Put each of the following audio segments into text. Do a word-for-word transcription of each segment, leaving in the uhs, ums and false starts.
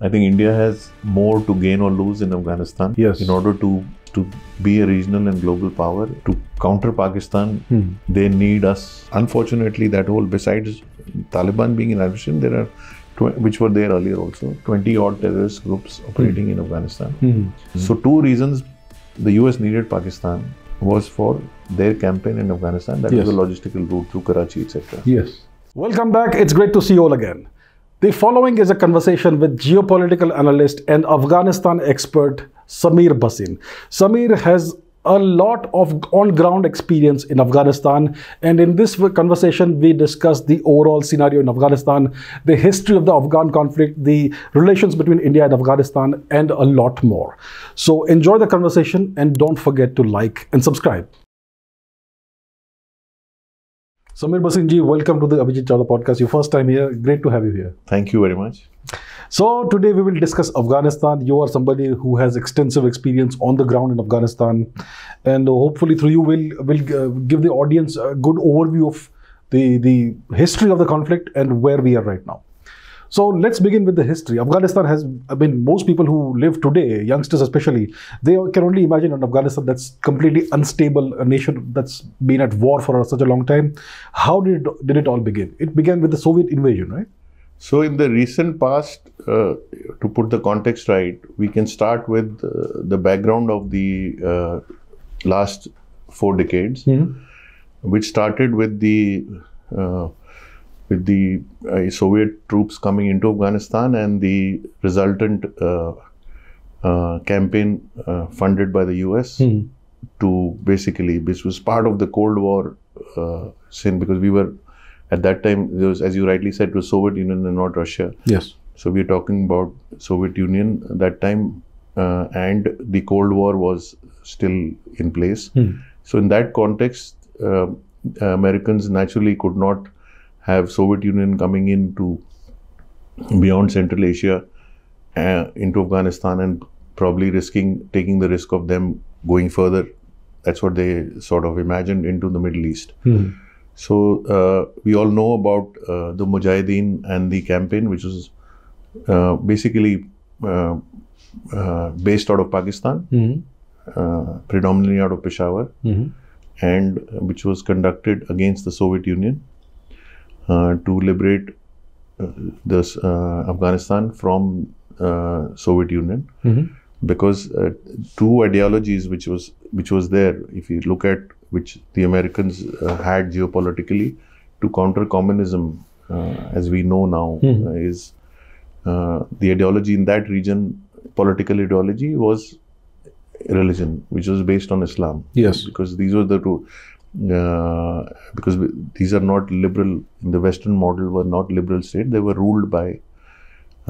I think India has more to gain or lose in Afghanistan, yes, in order to to be a regional and global power, to counter Pakistan. Hmm. They need us. Unfortunately, that whole, besides Taliban being in Afghanistan, there are, which were there earlier also, twenty odd terrorist groups operating hmm. in Afghanistan. Hmm. So two reasons the U S needed Pakistan was for their campaign in Afghanistan. That yes. was a logistical route through Karachi, et cetera. Yes. Welcome back. It's great to see you all again. The following is a conversation with geopolitical analyst and Afghanistan expert Sumeer Bhasin. Sumeer has a lot of on-ground experience in Afghanistan, and in this conversation we discuss the overall scenario in Afghanistan, the history of the Afghan conflict, the relations between India and Afghanistan, and a lot more. So enjoy the conversation and don't forget to like and subscribe. Sumeer Bhasin ji, welcome to the Abhijit Chavda podcast. Your first time here. Great to have you here. Thank you very much. So today we will discuss Afghanistan. You are somebody who has extensive experience on the ground in Afghanistan, and hopefully through you we'll, we'll uh, give the audience a good overview of the, the history of the conflict and where we are right now. So let's begin with the history. Afghanistan has, I mean, most people who live today, youngsters especially, they can only imagine an Afghanistan that's completely unstable, a nation that's been at war for such a long time. How did, did it all begin? It began with the Soviet invasion, right? So in the recent past, uh, to put the context right, we can start with uh, the background of the uh, last four decades, mm-hmm. which started with the uh, with the uh, Soviet troops coming into Afghanistan and the resultant uh, uh, campaign uh, funded by the U S mm-hmm. to basically, which was part of the Cold War uh, sin, because we were, at that time, there was, as you rightly said, it was Soviet Union and not Russia. Yes. So we are talking about Soviet Union at that time, uh, and the Cold War was still in place. Mm. So in that context, uh, Americans naturally could not have Soviet Union coming in to beyond Central Asia uh, into Afghanistan and probably risking, taking the risk of them going further. That's what they sort of imagined, into the Middle East. Mm. So, uh, we all know about uh, the Mujahideen and the campaign, which was uh, basically uh, uh, based out of Pakistan, mm-hmm. uh, predominantly out of Peshawar, mm-hmm. and which was conducted against the Soviet Union uh, to liberate uh, this, uh, Afghanistan from uh, Soviet Union. Mm-hmm. Because uh, two ideologies which was, which was there, if you look at, which the Americans uh, had geopolitically to counter communism, uh, as we know now, mm-hmm. uh, is uh, the ideology in that region, political ideology, was religion, which was based on Islam. Yes. Because these were the two, uh, because these are not liberal, in the Western model were not liberal state, they were ruled by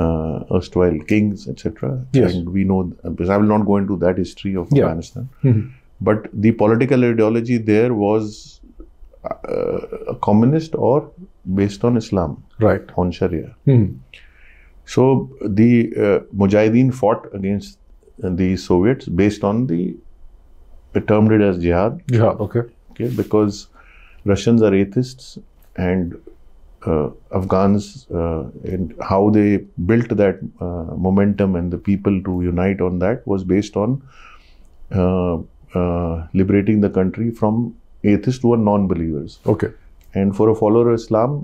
Uh, erstwhile kings, et cetera. Yes. And we know, because I will not go into that history of yeah. Afghanistan. Mm-hmm. But the political ideology there was uh, a communist or based on Islam, right? On Sharia. Mm-hmm. So the uh, Mujahideen fought against the Soviets based on the, they termed it as jihad. Yeah, okay. Okay, because Russians are atheists, and Uh, Afghans uh, and how they built that uh, momentum and the people to unite on that was based on uh, uh, liberating the country from atheists who are non-believers. Okay. And for a follower of Islam,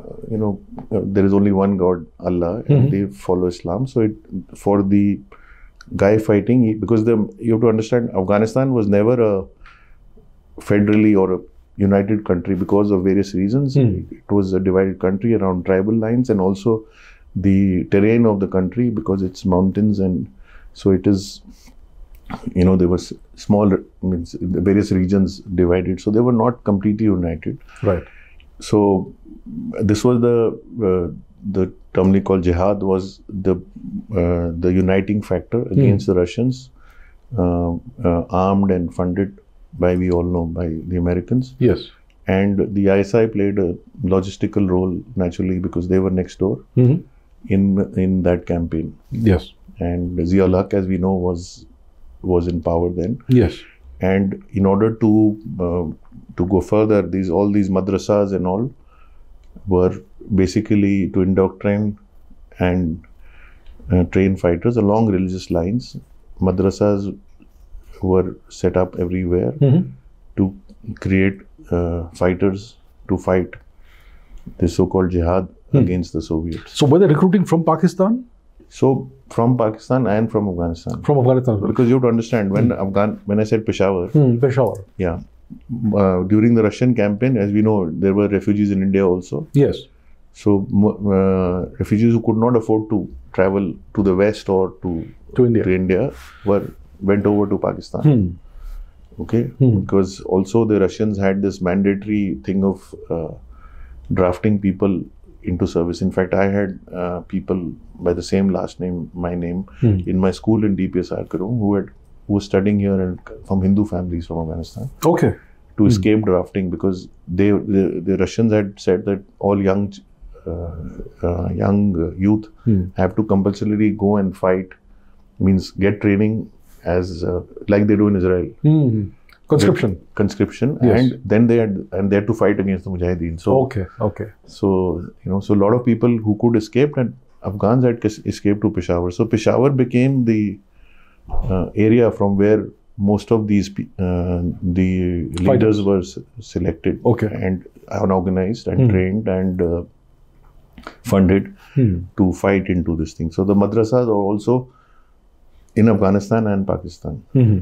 uh, you know, uh, there is only one God, Allah, mm-hmm. and they follow Islam. So it, for the guy fighting, because the, you have to understand, Afghanistan was never a federally or a united country because of various reasons. Mm. It was a divided country around tribal lines, and also the terrain of the country, because it's mountains, and so it is, you know, there were small, I mean, various regions divided, so they were not completely united. Right. So this was the uh, the term we call jihad was the uh, the uniting factor against mm. the Russians, uh, uh, armed and funded by, we all know, by the Americans. Yes. And the I S I played a logistical role, naturally, because they were next door mm-hmm. in in that campaign. Yes. And Zia ul Haq, as we know, was was in power then. Yes. And in order to uh, to go further, these all these madrasas and all were basically to indoctrinate and uh, trained fighters along religious lines. Madrasas were set up everywhere mm-hmm. to create uh, fighters to fight the so-called jihad mm-hmm. against the Soviets. So were they recruiting from Pakistan? So from Pakistan and from Afghanistan. From Afghanistan. Because you have to understand, when mm. Afghan, when I said Peshawar, mm, Peshawar. Yeah. Uh, during the Russian campaign, as we know, there were refugees in India also. Yes. So uh, refugees who could not afford to travel to the West or to, to India, to India were went over to Pakistan. Mm. Okay. Mm. Because also the Russians had this mandatory thing of uh, drafting people into service. In fact, I had uh, people by the same last name, my name, hmm. in my school in D P S Arkaroon who had who was studying here and from Hindu families from Afghanistan. Okay. To hmm. escape drafting, because they the, the Russians had said that all young uh, uh, young youth hmm. have to compulsorily go and fight, means get training as uh, like they do in Israel. Hmm. Conscription. The, conscription, yes. and then they had and they had to fight against the Mujahideen. So okay, okay. So you know, so a lot of people who could escape, and Afghans had escaped to Peshawar. So Peshawar became the uh, area from where most of these uh, the Fighters. leaders were selected, okay, and organized and hmm. trained and uh, funded hmm. to fight into this thing. So the madrasas are also in Afghanistan and Pakistan. Hmm.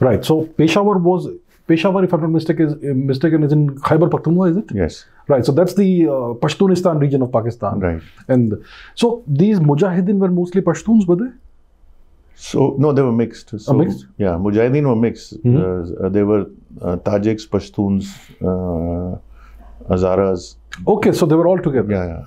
Right. So Peshawar was Peshawar, if I'm not mistaken, is mistaken is in Khyber Pakhtunkhwa, is it? Yes. Right. So that's the uh, Pashtunistan region of Pakistan. Right. And so these Mujahideen were mostly Pashtuns, were they? So no, they were mixed. So, uh, mixed. Yeah, Mujahideen were mixed. Mm-hmm. uh, they were uh, Tajiks, Pashtuns, uh, Hazaras. Okay, so they were all together. Yeah. yeah.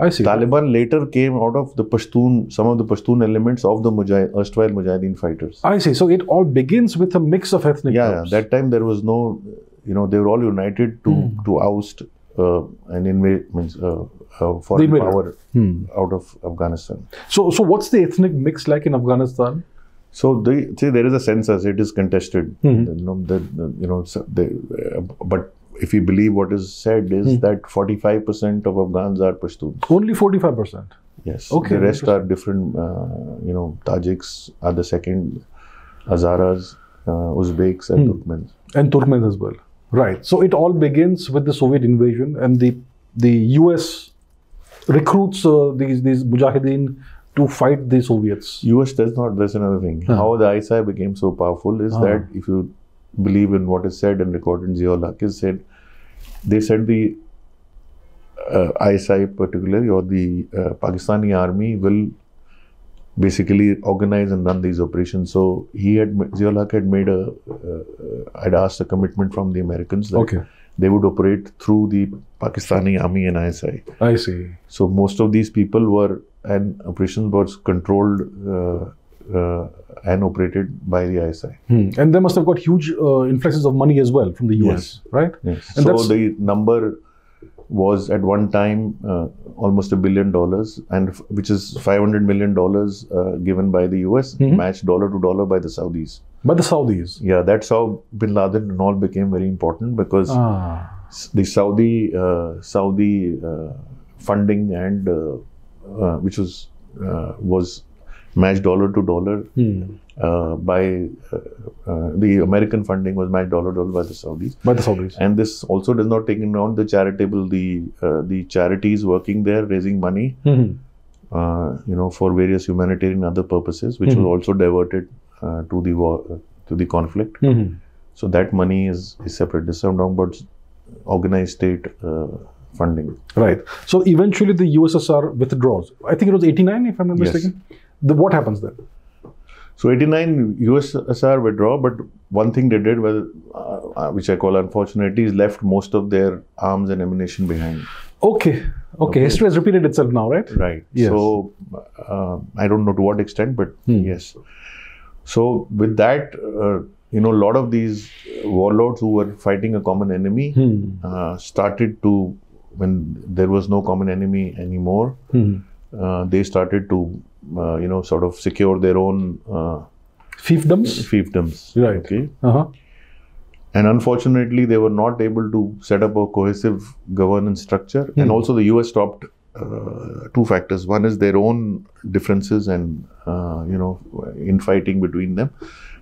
I see. Taliban later came out of the Pashtun, some of the Pashtun elements of the Mujahid, erstwhile Mujahideen fighters. I see. So it all begins with a mix of ethnic yeah, groups. Yeah, that time there was no, you know, they were all united to, mm. to oust uh, an invade, means uh, uh, foreign power hmm. out of Afghanistan. So, so what's the ethnic mix like in Afghanistan? So, they, see, there is a census, it is contested, mm-hmm. you know, the, the, you know they, uh, but if you believe what is said, is hmm. that forty-five percent of Afghans are Pashtuns. Only forty-five percent? Yes. Okay. The rest are different, uh, you know, Tajiks are the second, Hazaras, uh, Uzbeks and hmm. Turkmens. And Turkmens as well. Right. So it all begins with the Soviet invasion, and the the U S recruits uh, these, these Mujahideen to fight the Soviets. U S does not, that's another thing. Hmm. How the I S I became so powerful is ah. that if you believe in what is said and recorded in Zia ul Haq, is said, they said the uh, I S I particularly, or the uh, Pakistani army will basically organize and run these operations. So he had, Zia ul Haq had made a, uh, had asked a commitment from the Americans that okay. they would operate through the Pakistani army and I S I. I see. So most of these people were, and operations was controlled uh, Uh, and operated by the I S I. Hmm. And they must have got huge uh, influxes of money as well from the U S, yes. right? Yes. And so the number was at one time uh, almost a billion dollars, and f which is five hundred million dollars uh, given by the U S, mm-hmm. matched dollar to dollar by the Saudis. By the Saudis? Yeah, that's how Bin Laden and all became very important, because ah. the Saudi uh, Saudi uh, funding and uh, uh, which was uh, was matched dollar to dollar hmm. uh, by uh, uh, the American funding was matched dollar to dollar by the Saudis. By the Saudis. And this also does not take into account the charitable, the uh, the charities working there, raising money, mm-hmm. uh, you know, for various humanitarian other purposes, which mm-hmm. was also diverted uh, to the war, uh, to the conflict. Mm-hmm. So that money is, is separate. This is what I'm talking about, organized state Uh, funding. Right. So eventually the U S S R withdraws. I think it was eighty-nine, if I'm not yes. mistaken. The, what happens then? So eighty-nine, U S S R withdraw, but one thing they did, well, uh, which I call unfortunately, is left most of their arms and ammunition behind. Okay. Okay. okay. History has repeated itself now, right? Right. Yes. So uh, I don't know to what extent, but hmm. yes. So with that, uh, you know, a lot of these warlords who were fighting a common enemy hmm. uh, started to, when there was no common enemy anymore, mm-hmm. uh, they started to, uh, you know, sort of secure their own uh, fiefdoms. Fiefdoms, right? Okay. Uh-huh. And unfortunately, they were not able to set up a cohesive governance structure, mm-hmm. and also the U S stopped uh, two factors. One is their own differences and, uh, you know, infighting between them.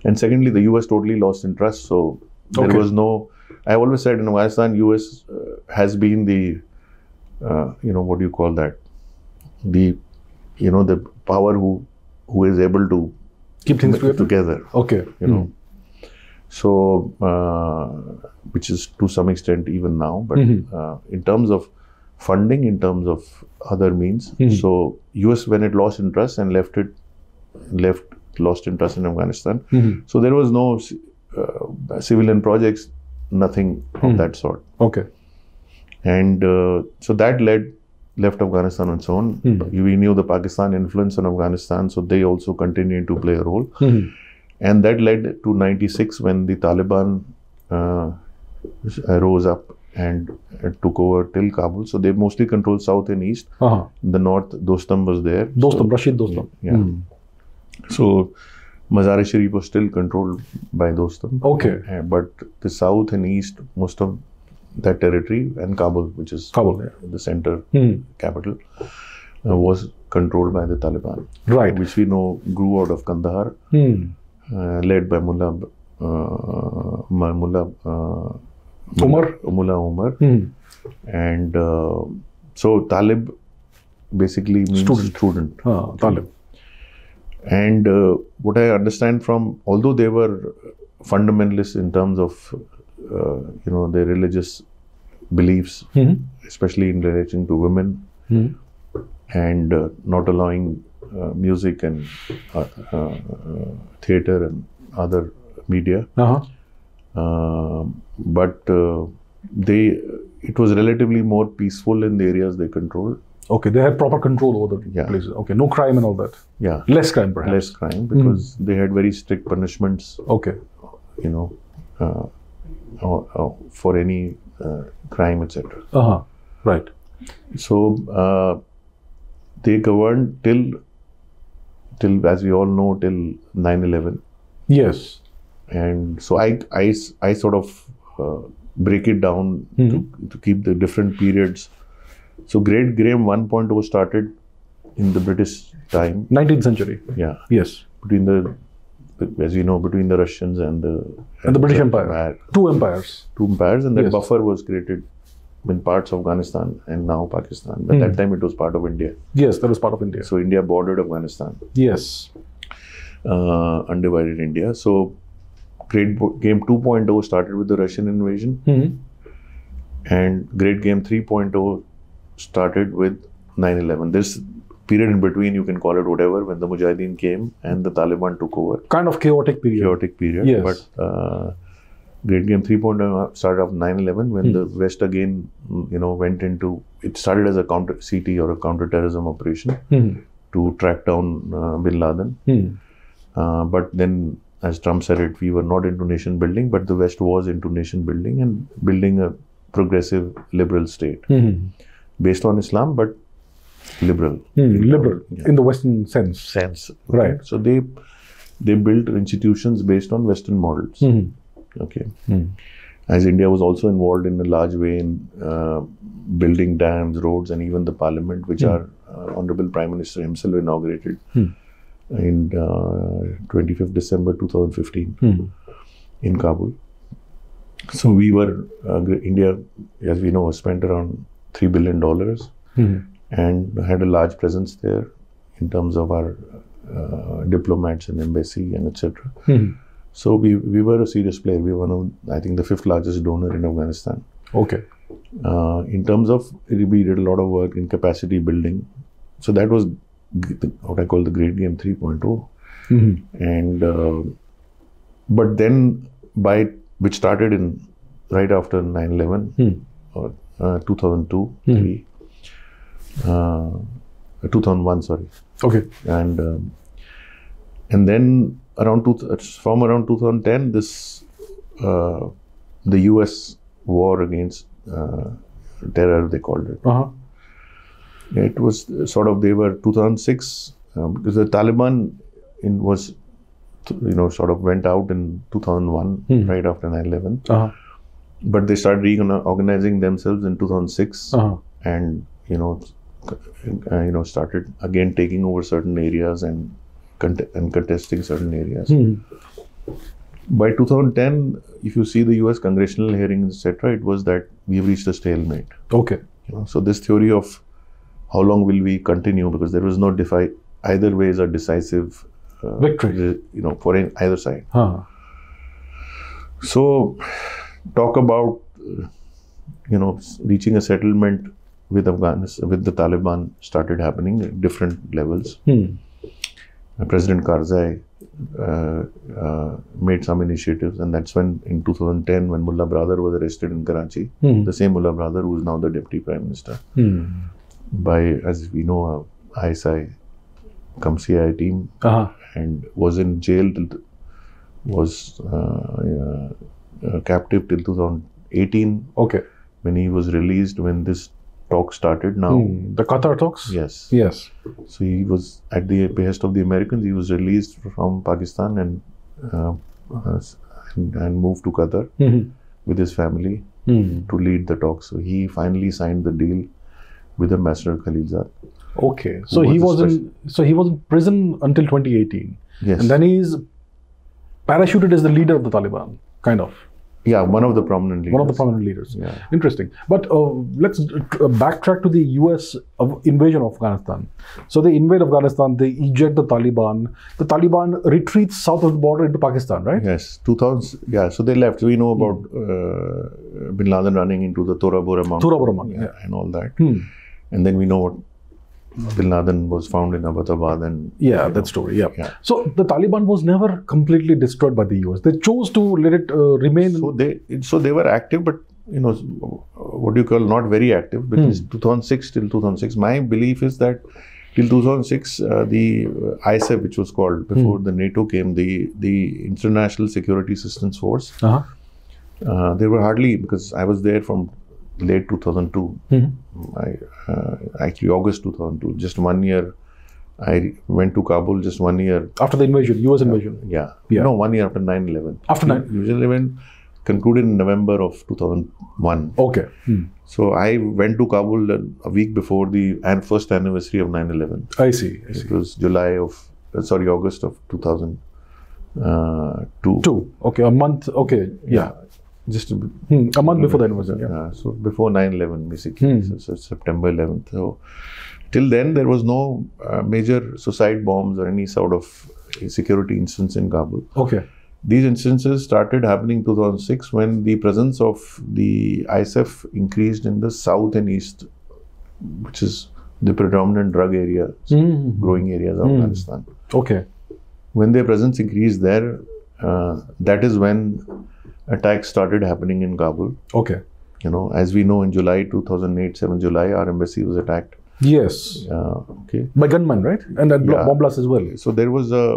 And secondly, the U S totally lost interest. So okay. there was no, I always said in Afghanistan, U S uh, has been the, uh, you know, what do you call that? The, you know, the power who, who is able to keep things together. together okay. You know. Mm. So, uh, which is to some extent even now, but mm-hmm. uh, in terms of funding, in terms of other means, mm-hmm. so U S when it lost interest and left it, left, lost interest in Afghanistan, mm-hmm. so there was no uh, civilian projects, nothing of mm-hmm. that sort. Okay. And uh, so that led, left Afghanistan on its own. Mm-hmm. We knew the Pakistan influence on Afghanistan, so they also continued to play a role. Mm-hmm. And that led to ninety-six when the Taliban uh, rose up and uh, took over till Kabul. So they mostly controlled south and east. Uh-huh. The north, Dostam was there. Dostam, so, Rashid Dostam. Yeah. Mm. So Mazar-e-Sharif was still controlled by Dostam. Okay. Uh, but the south and east, most of that territory, and Kabul, which is Kabul, yeah. the center mm. capital, uh, was controlled by the Taliban. Right. Which we know grew out of Kandahar. Mm. Uh, led by Mullah, uh, Mullah uh, Omar, Mullah Omar, mm. and uh, so Talib basically means student. student. Ah, Talib. And uh, what I understand from, although they were fundamentalists in terms of uh, you know their religious beliefs, mm-hmm. especially in relation to women, mm-hmm. and uh, not allowing. Uh, music and uh, uh, uh, theater and other media, uh-huh. uh, but uh, they it was relatively more peaceful in the areas they controlled. Okay, they had proper control over the yeah. places. Okay, no crime and all that. Yeah, less crime perhaps. Less crime because mm. they had very strict punishments. Okay, you know, uh, or, or for any uh, crime, et cetera. Uh huh. Right. So uh, they governed till. Till, as we all know, till nine eleven. Yes. And so I, I, I sort of uh, break it down mm-hmm. to, to keep the different periods. So Great Graham one point oh started in the British time. nineteenth century. Yeah. Yes. Between the, as you know, between the Russians and the... And, and the British Empire. Empire. Two empires. Two empires. And that yes. buffer was created in parts of Afghanistan and now Pakistan. But mm. at that time it was part of India. Yes, that was part of India. So India bordered Afghanistan. Yes. Uh, undivided India. So Great Game two point oh started with the Russian invasion. Mm. And Great Game three point oh started with nine eleven. This period in between, you can call it whatever, when the Mujahideen came and the Taliban took over. Kind of chaotic period. Chaotic period. Yes. But... Uh, Great Game three point oh started off nine eleven when mm. the West again, you know, went into, it started as a counter C T or a counter-terrorism operation mm. to track down uh, Bin Laden. Mm. Uh, but then, as Trump said it, we were not into nation building, but the West was into nation building and building a progressive liberal state mm. based on Islam, but liberal. Mm. Liberal, yeah. in the Western sense. Sense. Right. Okay. So they, they built institutions based on Western models. Mm. Okay. Mm. As India was also involved in a large way in uh, building dams, roads, and even the parliament, which mm. our uh, Honorable Prime Minister himself inaugurated mm. in uh, twenty-fifth December two thousand fifteen mm. in Kabul. So we were, uh, India, as we know, spent around three billion dollars mm. and had a large presence there in terms of our uh, diplomats and embassy and et cetera. Mm. So we, we were a serious player. We were one of, I think, the fifth largest donor in Afghanistan. Okay. Uh, in terms of, we did a lot of work in capacity building. So that was the, what I call the Great Game three point oh. Mm-hmm. And, uh, but then by, which started in, right after nine eleven mm. or uh, two thousand two, mm. three, uh, two thousand one, sorry. Okay. And, um, and then, Around two, from around two thousand ten, this uh, the U S war against uh, terror, they called it. Uh-huh. It was sort of, they were two thousand six um, because the Taliban in was you know sort of went out in two thousand one hmm. right after nine eleven. Uh-huh. But they started reorganizing themselves in two thousand six, uh-huh. and you know uh, you know, started again taking over certain areas and cont and contesting certain areas. Mm-hmm. By two thousand ten, if you see the U S congressional hearings, et cetera, it was that we've reached a stalemate. Okay. You know, so this theory of how long will we continue, because there was no defi either way is a decisive uh, victory, you know, for either side. Huh. So talk about uh, you know, reaching a settlement with Afghanistan, with the Taliban started happening at different levels. Hmm. Uh, President Karzai uh, uh, made some initiatives, and that's when in two thousand ten, when Mullah Baradar was arrested in Karachi, hmm. the same Mullah Baradar who is now the Deputy Prime Minister, hmm. by, as we know, uh, I S I cum C I A team, uh-huh. and was in jail till th was uh, uh, uh, captive till two thousand eighteen. Okay. When he was released, when this talk started now. Mm, the Qatar talks? Yes. Yes. So he was, at the behest of the Americans, he was released from Pakistan and uh, uh, and, and moved to Qatar, mm-hmm. with his family, mm-hmm. to lead the talks. So he finally signed the deal with Ambassador Khalilzad. Okay. So was he was in so he was in prison until twenty eighteen. Yes. And then he's parachuted as the leader of the Taliban, kind of. Yeah, one of the prominent leaders. One of the prominent leaders. Yeah. Interesting. But uh, let's backtrack to the U S invasion of Afghanistan. So they invade Afghanistan, they eject the Taliban. The Taliban retreats south of the border into Pakistan, right? Yes, two thousand. Yeah, so they left. We know about uh, Bin Laden running into the Tora Bura mountain. Tora Bura mountain, yeah, yeah. And all that. Hmm. And then we know what Bin Laden was found in Abbottabad and... Yeah, that know. story, yeah. yeah. So, the Taliban was never completely destroyed by the U S. They chose to let it uh, remain... So they, so, they were active, but, you know, what do you call, not very active. Because hmm. two thousand six till two thousand six, my belief is that till two thousand six, uh, the I S A F, which was called before hmm. the NATO came, the, the International Security Assistance Force, uh-huh. uh, they were hardly... Because I was there from... late two thousand two, mm-hmm. I, uh, actually August two thousand two, just one year, I went to Kabul just one year. After the invasion, U S invasion? Uh, yeah. yeah, no, one year after nine eleven. After nine eleven? nine eleven concluded in November of two thousand one. Okay. Hmm. So I went to Kabul a week before the and first anniversary of nine eleven. I see, I see. It was July of, uh, sorry, August of two thousand two. Uh, Two, okay, a month, okay, yeah. yeah. Just a, hmm. a month before that was it. Yeah. Uh, so before nine eleven basically, hmm. so, so September eleventh. So till then there was no uh, major suicide bombs or any sort of uh, security instance in Kabul. Okay. These instances started happening in two thousand six when the presence of the I S A F increased in the south and east, which is the predominant drug areas, mm-hmm. growing areas of mm. Afghanistan. Okay. When their presence increased there, uh, that is when attacks started happening in Kabul. Okay. You know, as we know, in July two thousand eight, seventh July, our embassy was attacked. Yes. Uh, okay. By gunmen, right? And that yeah. bomb blast as well. So there was a.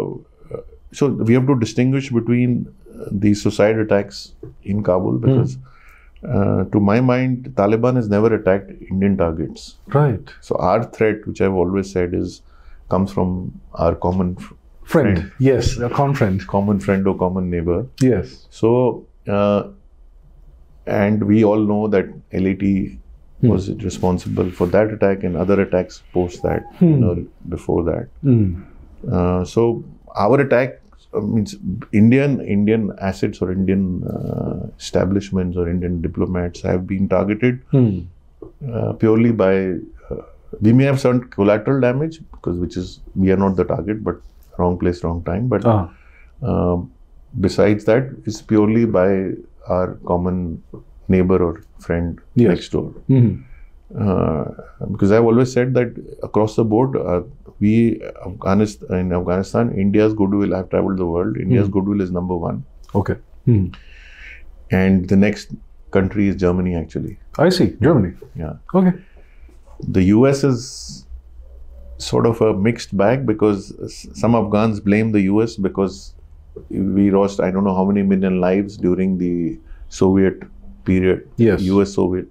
Uh, so we have to distinguish between uh, the suicide attacks in Kabul because, mm. uh, to my mind, Taliban has never attacked Indian targets. Right. So our threat, which I've always said, is comes from our common fr friend. friend. Yes, a common friend. Common friend or common neighbor. Yes. So. Uh, and we all know that L E T hmm. was responsible for that attack and other attacks post that, hmm. you know, before that. Hmm. Uh, so our attack uh, means Indian Indian assets or Indian uh, establishments or Indian diplomats have been targeted hmm. uh, purely by. Uh, we may have some collateral damage because which is we are not the target, but wrong place, wrong time. But. Uh-huh. uh, Besides that, it's purely by our common neighbor or friend yes. next door. Mm-hmm. uh, because I've always said that across the board, uh, we Afghanistan, in Afghanistan, India's goodwill, I've traveled the world, India's mm-hmm. goodwill is number one. Okay. Mm-hmm. And the next country is Germany, actually. I see, Germany. Yeah. Okay. The U S is sort of a mixed bag because some Afghans blame the U S because we lost, I don't know how many million lives during the Soviet period, yes. U S Soviet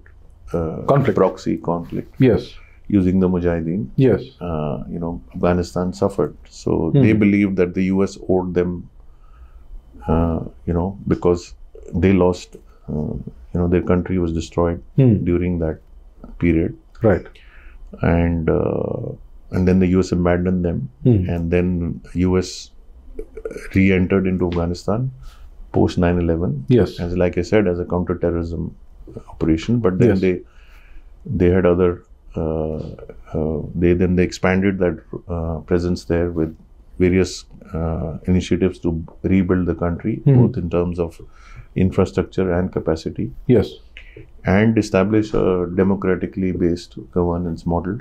uh, conflict. proxy conflict. Yes. Using the Mujahideen. Yes. Uh, you know, Afghanistan suffered. So mm. they believed that the U S owed them, uh, you know, because they lost, uh, you know, their country was destroyed mm. during that period. Right. and uh, and then the U S abandoned them, hmm. and then U S re-entered into Afghanistan post nine eleven. Yes, as like I said, as a counter-terrorism operation. But then yes. they they had other uh, uh, they then they expanded that uh, presence there with various uh, initiatives to rebuild the country, hmm. both in terms of infrastructure and capacity. Yes, and establish a democratically based governance model.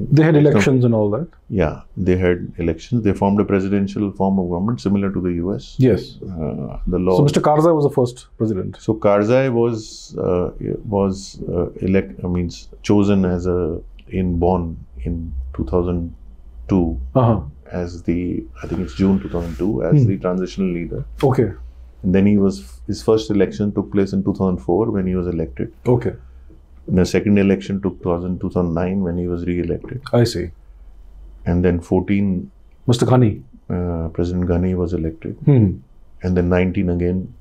They had elections so, and all that? Yeah, they had elections. They formed a presidential form of government similar to the U S. Yes. Uh, the law. So, Mister Karzai was the first president. So, Karzai was uh, was uh, elect. I mean, chosen as a in Bonn in two thousand two uh-huh. as the I think it's June two thousand two as hmm. the transitional leader. Okay. And then he was his first election took place in two thousand four when he was elected. Okay. The second election took place in two thousand nine when he was re-elected. I see. And then fourteen... Mister Ghani. Uh, President Ghani was elected. Hmm. And then nineteen again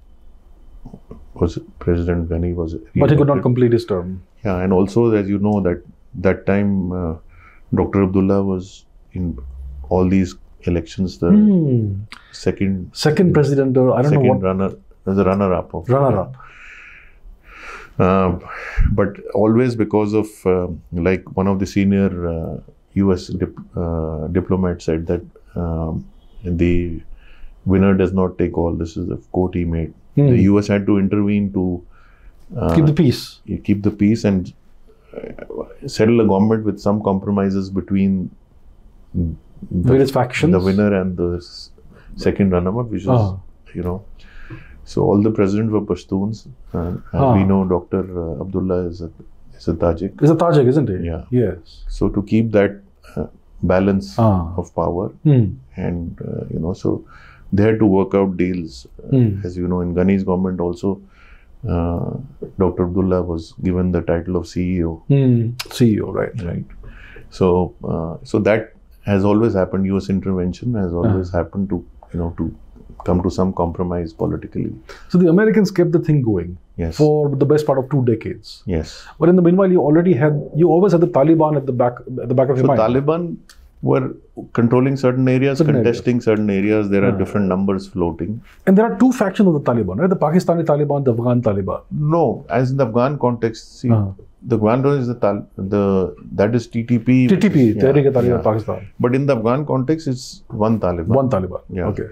was President Ghani was re-elected. But he could not complete his term. Yeah, and also as you know that that time uh, Doctor Abdullah was in all these elections the hmm. second... Second president or I don't know what... Second runner, the runner-up of... Runner-up. Uh, but always because of uh, like one of the senior uh, U S dip, uh, diplomats said that um, the winner does not take all. This is the quote he made. Mm. The U S had to intervene to uh, keep the peace, keep the peace and uh, settle a government with some compromises between the, various factions, the winner and the second runner-up, which is oh. you know. So, all the presidents were Pashtuns, and, and ah. we know Doctor Uh, Abdullah is a, is a Tajik. Is a Tajik, isn't he? Yeah. Yes. So, to keep that uh, balance ah. of power, mm. and uh, you know, so they had to work out deals. Uh, mm. As you know, in Ghani's government also, uh, Doctor Abdullah was given the title of C E O. Mm. C E O, right. Right. So, uh, so that has always happened. U S intervention has always ah. happened to, you know, to come to some compromise politically. So the Americans kept the thing going yes. for the best part of two decades. Yes. But in the meanwhile, you already had, you always had the Taliban at the back, at the back of your mind. So Taliban were controlling certain areas, certain contesting areas. certain areas. There yeah. are different numbers floating. And there are two factions of the Taliban, right? The Pakistani Taliban, the Afghan Taliban. No, as in the Afghan context, see, uh-huh. the Afghan is the, Tal the that is T T P. T T P, Tehrik-e-Taliban yeah, yeah. Pakistan. But in the Afghan context, it's one Taliban. One Taliban. Yeah. Okay.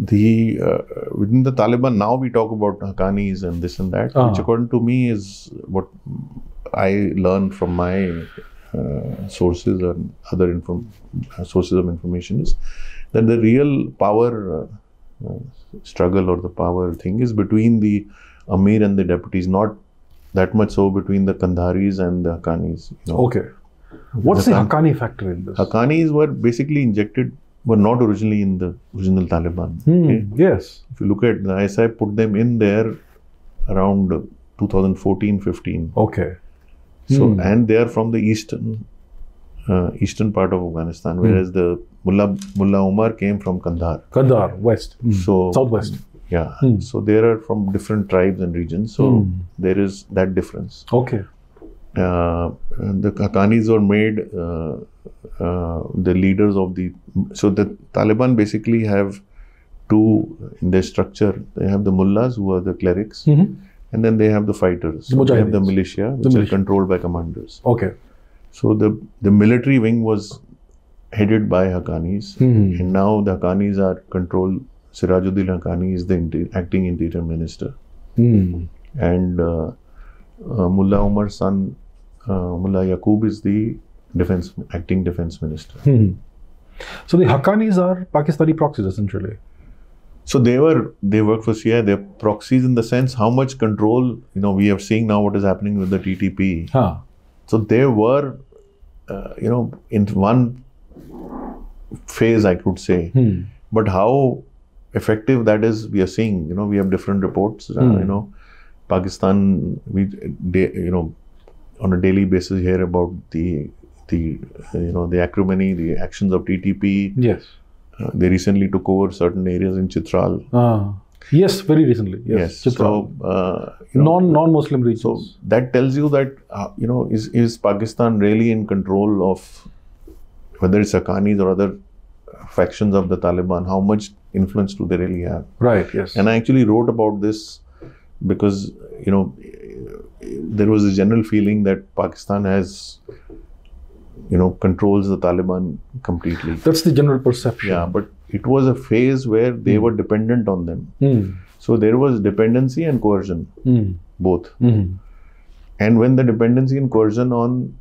The uh, within the Taliban now we talk about Haqqanis and this and that, uh-huh. which according to me is what I learned from my uh, sources and other inform sources of information is that the real power uh, struggle or the power thing is between the Amir and the deputies, not that much so between the Kandaharis and the Haqqanis. You know. Okay. What's the, the Haqqani factor in this? Haqqanis were basically injected. Were not originally in the original Taliban. Hmm, okay? Yes. If you look at the I S I put them in there around twenty fourteen fifteen. Okay. So hmm. and they are from the eastern uh, eastern part of Afghanistan, whereas hmm. the Mullah Mullah Omar came from Kandahar. Kandahar, west. Hmm. So southwest. Yeah. Hmm. So they are from different tribes and regions. So hmm. there is that difference. Okay. Uh, the Haqqanis were made uh, uh, the leaders of the, so the Taliban basically have two in their structure. They have the mullahs who are the clerics, mm-hmm. and then they have the fighters. The so they have the militia, which the militia. are controlled by commanders. Okay. So the, the military wing was headed by Haqqanis, mm-hmm. and now the Haqqanis are controlled. Sirajuddin Haqqani is the inter, acting interior minister, mm-hmm. and uh, Uh, Mullah Omar's son, uh, Mullah Yaqub, is the defense acting defense minister. Hmm. So the Haqqanis are Pakistani proxies essentially. So they were they work for C I A. They're proxies in the sense how much control you know we are seeing now what is happening with the T T P. Huh. So they were uh, you know in one phase I could say, hmm. but how effective that is we are seeing. You know we have different reports. Uh, hmm. You know. Pakistan, we, you know, on a daily basis hear about the, the, you know, the acrimony, the actions of T T P. Yes. Uh, they recently took over certain areas in Chitral. Ah. Yes, very recently. Yes. yes. So, uh, you know, non non-Muslim regions. So that tells you that uh, you know is is Pakistan really in control of whether it's Haqqanis or other factions of the Taliban? How much influence do they really have? Right. Yes. And I actually wrote about this because you know there was a general feeling that Pakistan has, you know, controls the Taliban completely. That's the general perception. Yeah, but it was a phase where they mm. were dependent on them. Mm. So there was dependency and coercion, mm. both. Mm-hmm. And when the dependency and coercion on,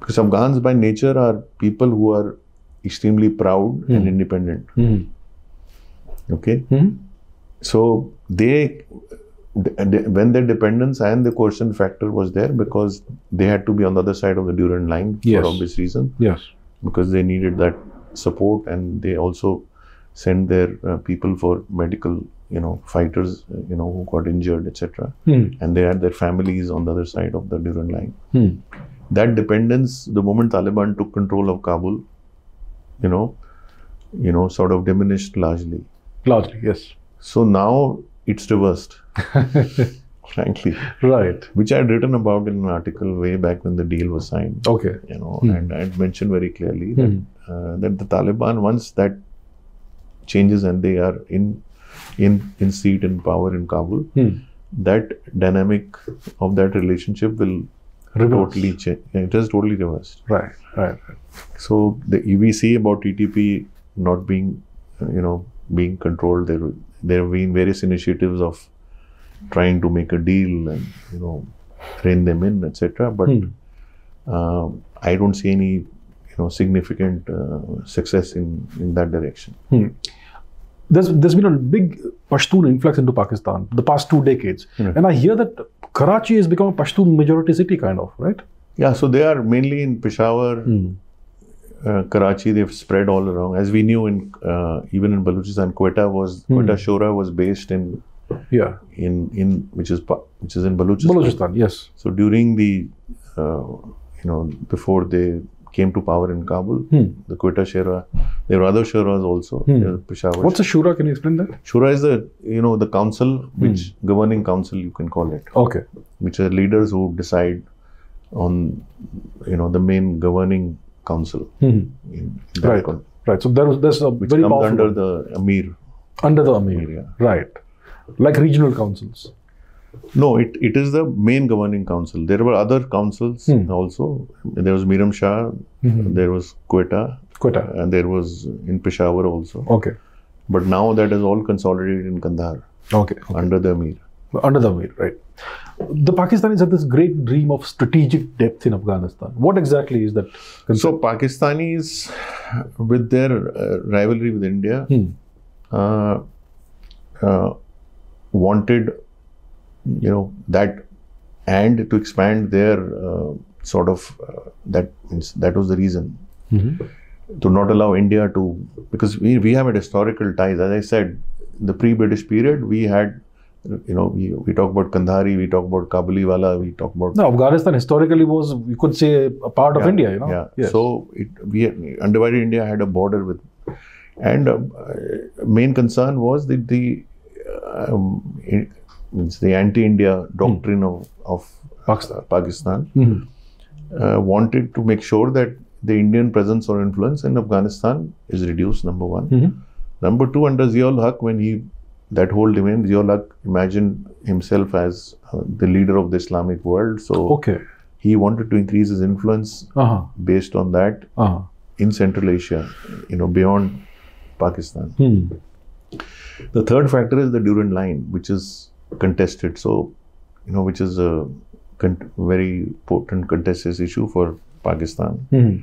because Afghans by nature are people who are extremely proud mm. and independent. Mm. Okay? Mm-hmm. So they, when their dependence and the coercion factor was there, because they had to be on the other side of the Durand Line yes. for obvious reason. Yes. Because they needed that support, and they also sent their uh, people for medical, you know, fighters, you know, who got injured, et cetera. Hmm. And they had their families on the other side of the Durand Line. Hmm. That dependence, the moment Taliban took control of Kabul, you know, you know, sort of diminished largely. Largely, yes. So now it's reversed, frankly. Right. Which I had written about in an article way back when the deal was signed. Okay. You know, hmm. and I had mentioned very clearly that. Hmm. Uh, that the Taliban, once that changes and they are in in in seat in power in Kabul, hmm. that dynamic of that relationship will reverse. Totally change. It is totally reversed. Right, right, right. So the E V C about T T P not being, you know, being controlled. There, there have been various initiatives of trying to make a deal and, you know, rein them in, et cetera. But hmm. uh, I don't see any, you know, significant uh, success in, in that direction. Hmm. There's, there's been a big Pashtun influx into Pakistan the past two decades. Hmm. And I hear that Karachi has become a Pashtun majority city kind of, right? Yeah, so they are mainly in Peshawar, hmm. uh, Karachi, they've spread all around. As we knew, in uh, even in Balochistan, Quetta was, hmm. Quetta Shura was based in, yeah. in, in which is which is in Balochistan. Balochistan, yes. So during the, uh, you know, before they came to power in Kabul, hmm. the Quetta Shura, there were other Shuras also, hmm. Peshawar. What's a Shura? Can you explain that? Shura is the, you know, the council, which hmm. governing council you can call it. Okay. Which are leaders who decide on, you know, the main governing council. Hmm. In right. Country. Right. So there was, there's a which very comes under one. the Amir. Under the Amir. Amir yeah. Right. Like regional councils. No, it, it is the main governing council. There were other councils hmm. also. There was Miram Shah, mm-hmm. there was Quetta, Quetta, and there was in Peshawar also. Okay. But now that is all consolidated in Kandahar. Okay. okay. Under the Amir. Under the Amir, right. The Pakistanis have this great dream of strategic depth in Afghanistan. What exactly is that concern? So, Pakistanis, with their uh, rivalry with India, hmm. uh, uh, wanted, you know, that, and to expand their uh, sort of uh, that that was the reason mm-hmm. to not allow India to, because we, we have a historical ties. As I said, the pre-British period, we had, you know, we, we talk about Kandahari, we talk about Kabuliwala, we talk about no Afghanistan historically was, you could say, a part yeah, of India, you know. Yeah. Yes. So it, we undivided India had a border with, and uh, main concern was that the um, it, means the anti-India doctrine mm. of, of Pakistan, Pakistan mm-hmm. uh, wanted to make sure that the Indian presence or influence in Afghanistan is reduced, number one. Mm-hmm. Number two, under Zia ul Haq, when he, that whole domain, Zia ul Haq imagined himself as uh, the leader of the Islamic world. So, okay. he wanted to increase his influence uh-huh. based on that uh-huh. in Central Asia, you know, beyond Pakistan. Mm. The third factor is the Durand Line, which is contested, so, you know, which is a very potent contentious issue for Pakistan. Mm-hmm.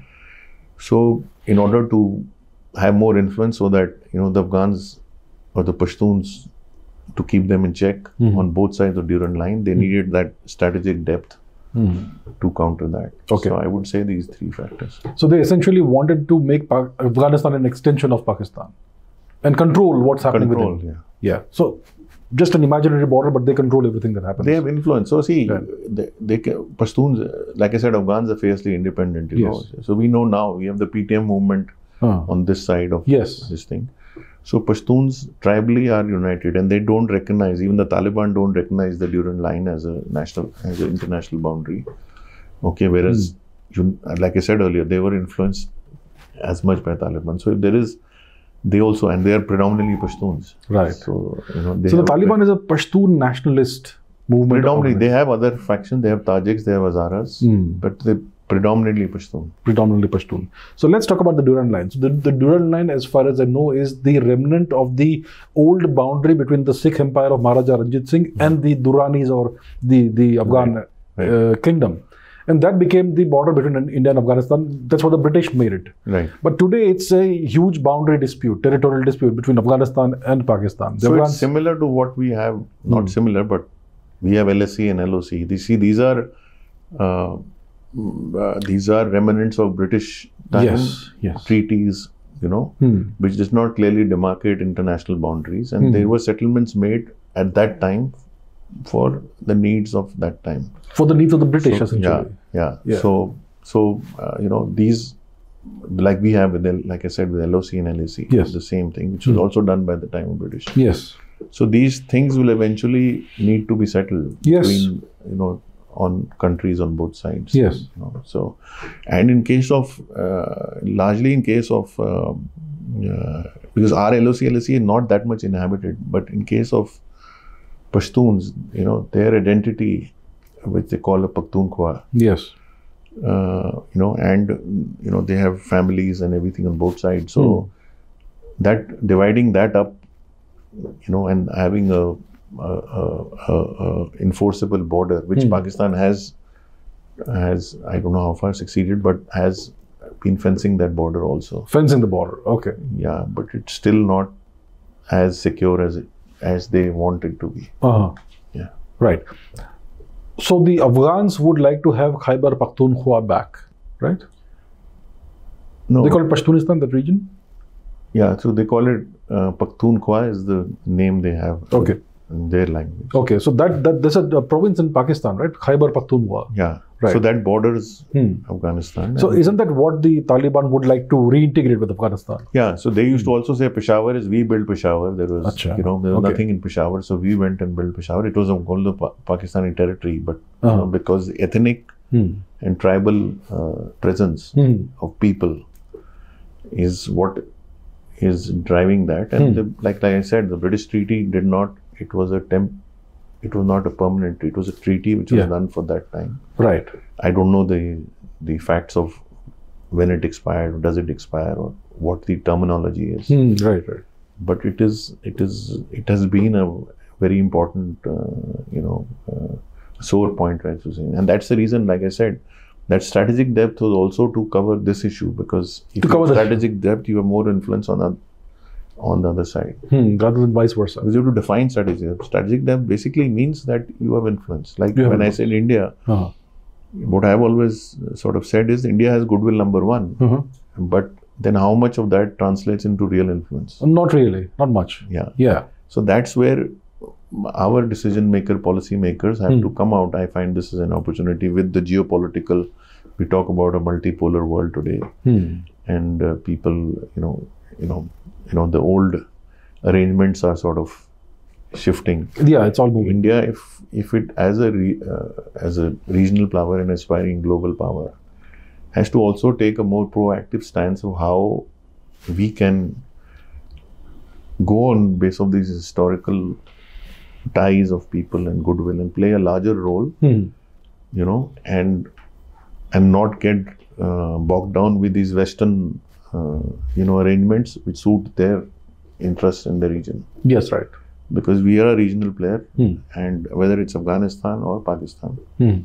So, in order to have more influence, so that, you know, the Afghans or the Pashtuns, to keep them in check mm-hmm. on both sides of Durand Line, they mm-hmm. needed that strategic depth mm-hmm. to counter that. Okay. So, I would say these three factors. So, they essentially wanted to make pa- Afghanistan an extension of Pakistan and control what's happening control, with it. Yeah. yeah. So, just an imaginary border, but they control everything that happens. They have influence. So, see, yeah. they, they Pashtuns, like I said, Afghans are fiercely independent. You yes. know. So, we know now, we have the P T M movement uh-huh. on this side of yes. this thing. So Pashtuns tribally are united, and they don't recognize, even the Taliban don't recognize the Durand Line as a national, as an international boundary. Okay, whereas, you, like I said earlier, they were influenced as much by Taliban. So if there is, they also, and they are predominantly Pashtuns. Right. So, you know, they so the Taliban is a Pashtun nationalist movement. Predominantly, they have other factions. They have Tajiks, they have Hazaras, mm. but they predominantly Pashtun. Predominantly Pashtun. So let's talk about the Durand Line. So the, the Durand Line, as far as I know, is the remnant of the old boundary between the Sikh Empire of Maharaja Ranjit Singh mm. and the Duranis, or the the Afghan right. Right. Uh, kingdom. And that became the border between India and Afghanistan. That's what the British made it. Right. But today it's a huge boundary dispute, territorial dispute between Afghanistan and Pakistan. The so Afghans it's similar to what we have, not mm. similar, but we have L S E and L O C. These, see, these are uh, uh, these are remnants of British time, yes, yes. treaties, you know, mm. which does not clearly demarcate international boundaries. And mm. there were settlements made at that time for the needs of that time. For the needs of the British, so, essentially. Yeah, yeah. yeah. So, so uh, you know, these, like we have, with the, like I said, with L O C and L A C, yes. the same thing, which mm. was also done by the time of British. Yes. So these things will eventually need to be settled yes. between, you know, on countries on both sides. Yes. And, you know, so, and in case of, uh, largely in case of, uh, uh, because our L O C, L A C is not that much inhabited, but in case of Pashtuns, you know, their identity, which they call a Pakhtunkhwa. Yes. Uh, you know, and, you know, they have families and everything on both sides. So, mm. that, dividing that up, you know, and having a, a, a, a enforceable border, which mm. Pakistan has, has, I don't know how far succeeded, but has been fencing that border also. Fencing the border, okay. Yeah, but it's still not as secure as it. as they want it to be. Uh-huh. Yeah. Right. So the Afghans would like to have Khyber Pakhtunkhwa back, right? No. They call it Pashtunistan, that region? Yeah, so they call it uh, Pakhtunkhwa is the name they have. Okay. In their language. Okay, so that, that there's a, a province in Pakistan, right? Khyber Pakhtunkhwa. Yeah. Right. So that borders hmm. Afghanistan. So isn't that what the Taliban would like to reintegrate with Afghanistan? Yeah. So they used to also say Peshawar is, we built Peshawar. There was, Achha. you know, there was okay. nothing in Peshawar. So we went and built Peshawar. It was called the pa Pakistani territory. But uh-huh. you know, because ethnic hmm. and tribal uh, presence hmm. of people is what is driving that. And hmm. the, like, like I said, the British treaty did not, it was a temp. It was not a permanent, it was a treaty which was yeah. done for that time. Right. I don't know the the facts of when it expired, or does it expire, or what the terminology is. Hmm, right, right. But it is, it is, it has been a very important, uh, you know, uh, sore point, right? And that's the reason, like I said, that strategic depth was also to cover this issue, because if you have strategic depth, you have more influence on other. on the other side. Hmm, rather than vice versa. Because you have to define strategy. Strategic depth basically means that you have influence. Like have when influence. I said India, uh-huh. what I've always sort of said is India has goodwill number one. Uh-huh. But then how much of that translates into real influence? Not really. Not much. Yeah. Yeah. So that's where our decision maker, policy makers have hmm. to come out. I find this is an opportunity with the geopolitical. We talk about a multipolar world today. Hmm. And uh, people, you know, you know, You know, the old arrangements are sort of shifting. Yeah, it's all moving. India, if if it as a re, uh, as a regional power and aspiring global power, has to also take a more proactive stance of how we can go on base of these historical ties of people and goodwill and play a larger role. Hmm. You know, and and not get uh, bogged down with these Western. Uh, you know, arrangements which suit their interests in the region. Yes, right. Because we are a regional player, hmm. and whether it's Afghanistan or Pakistan, hmm.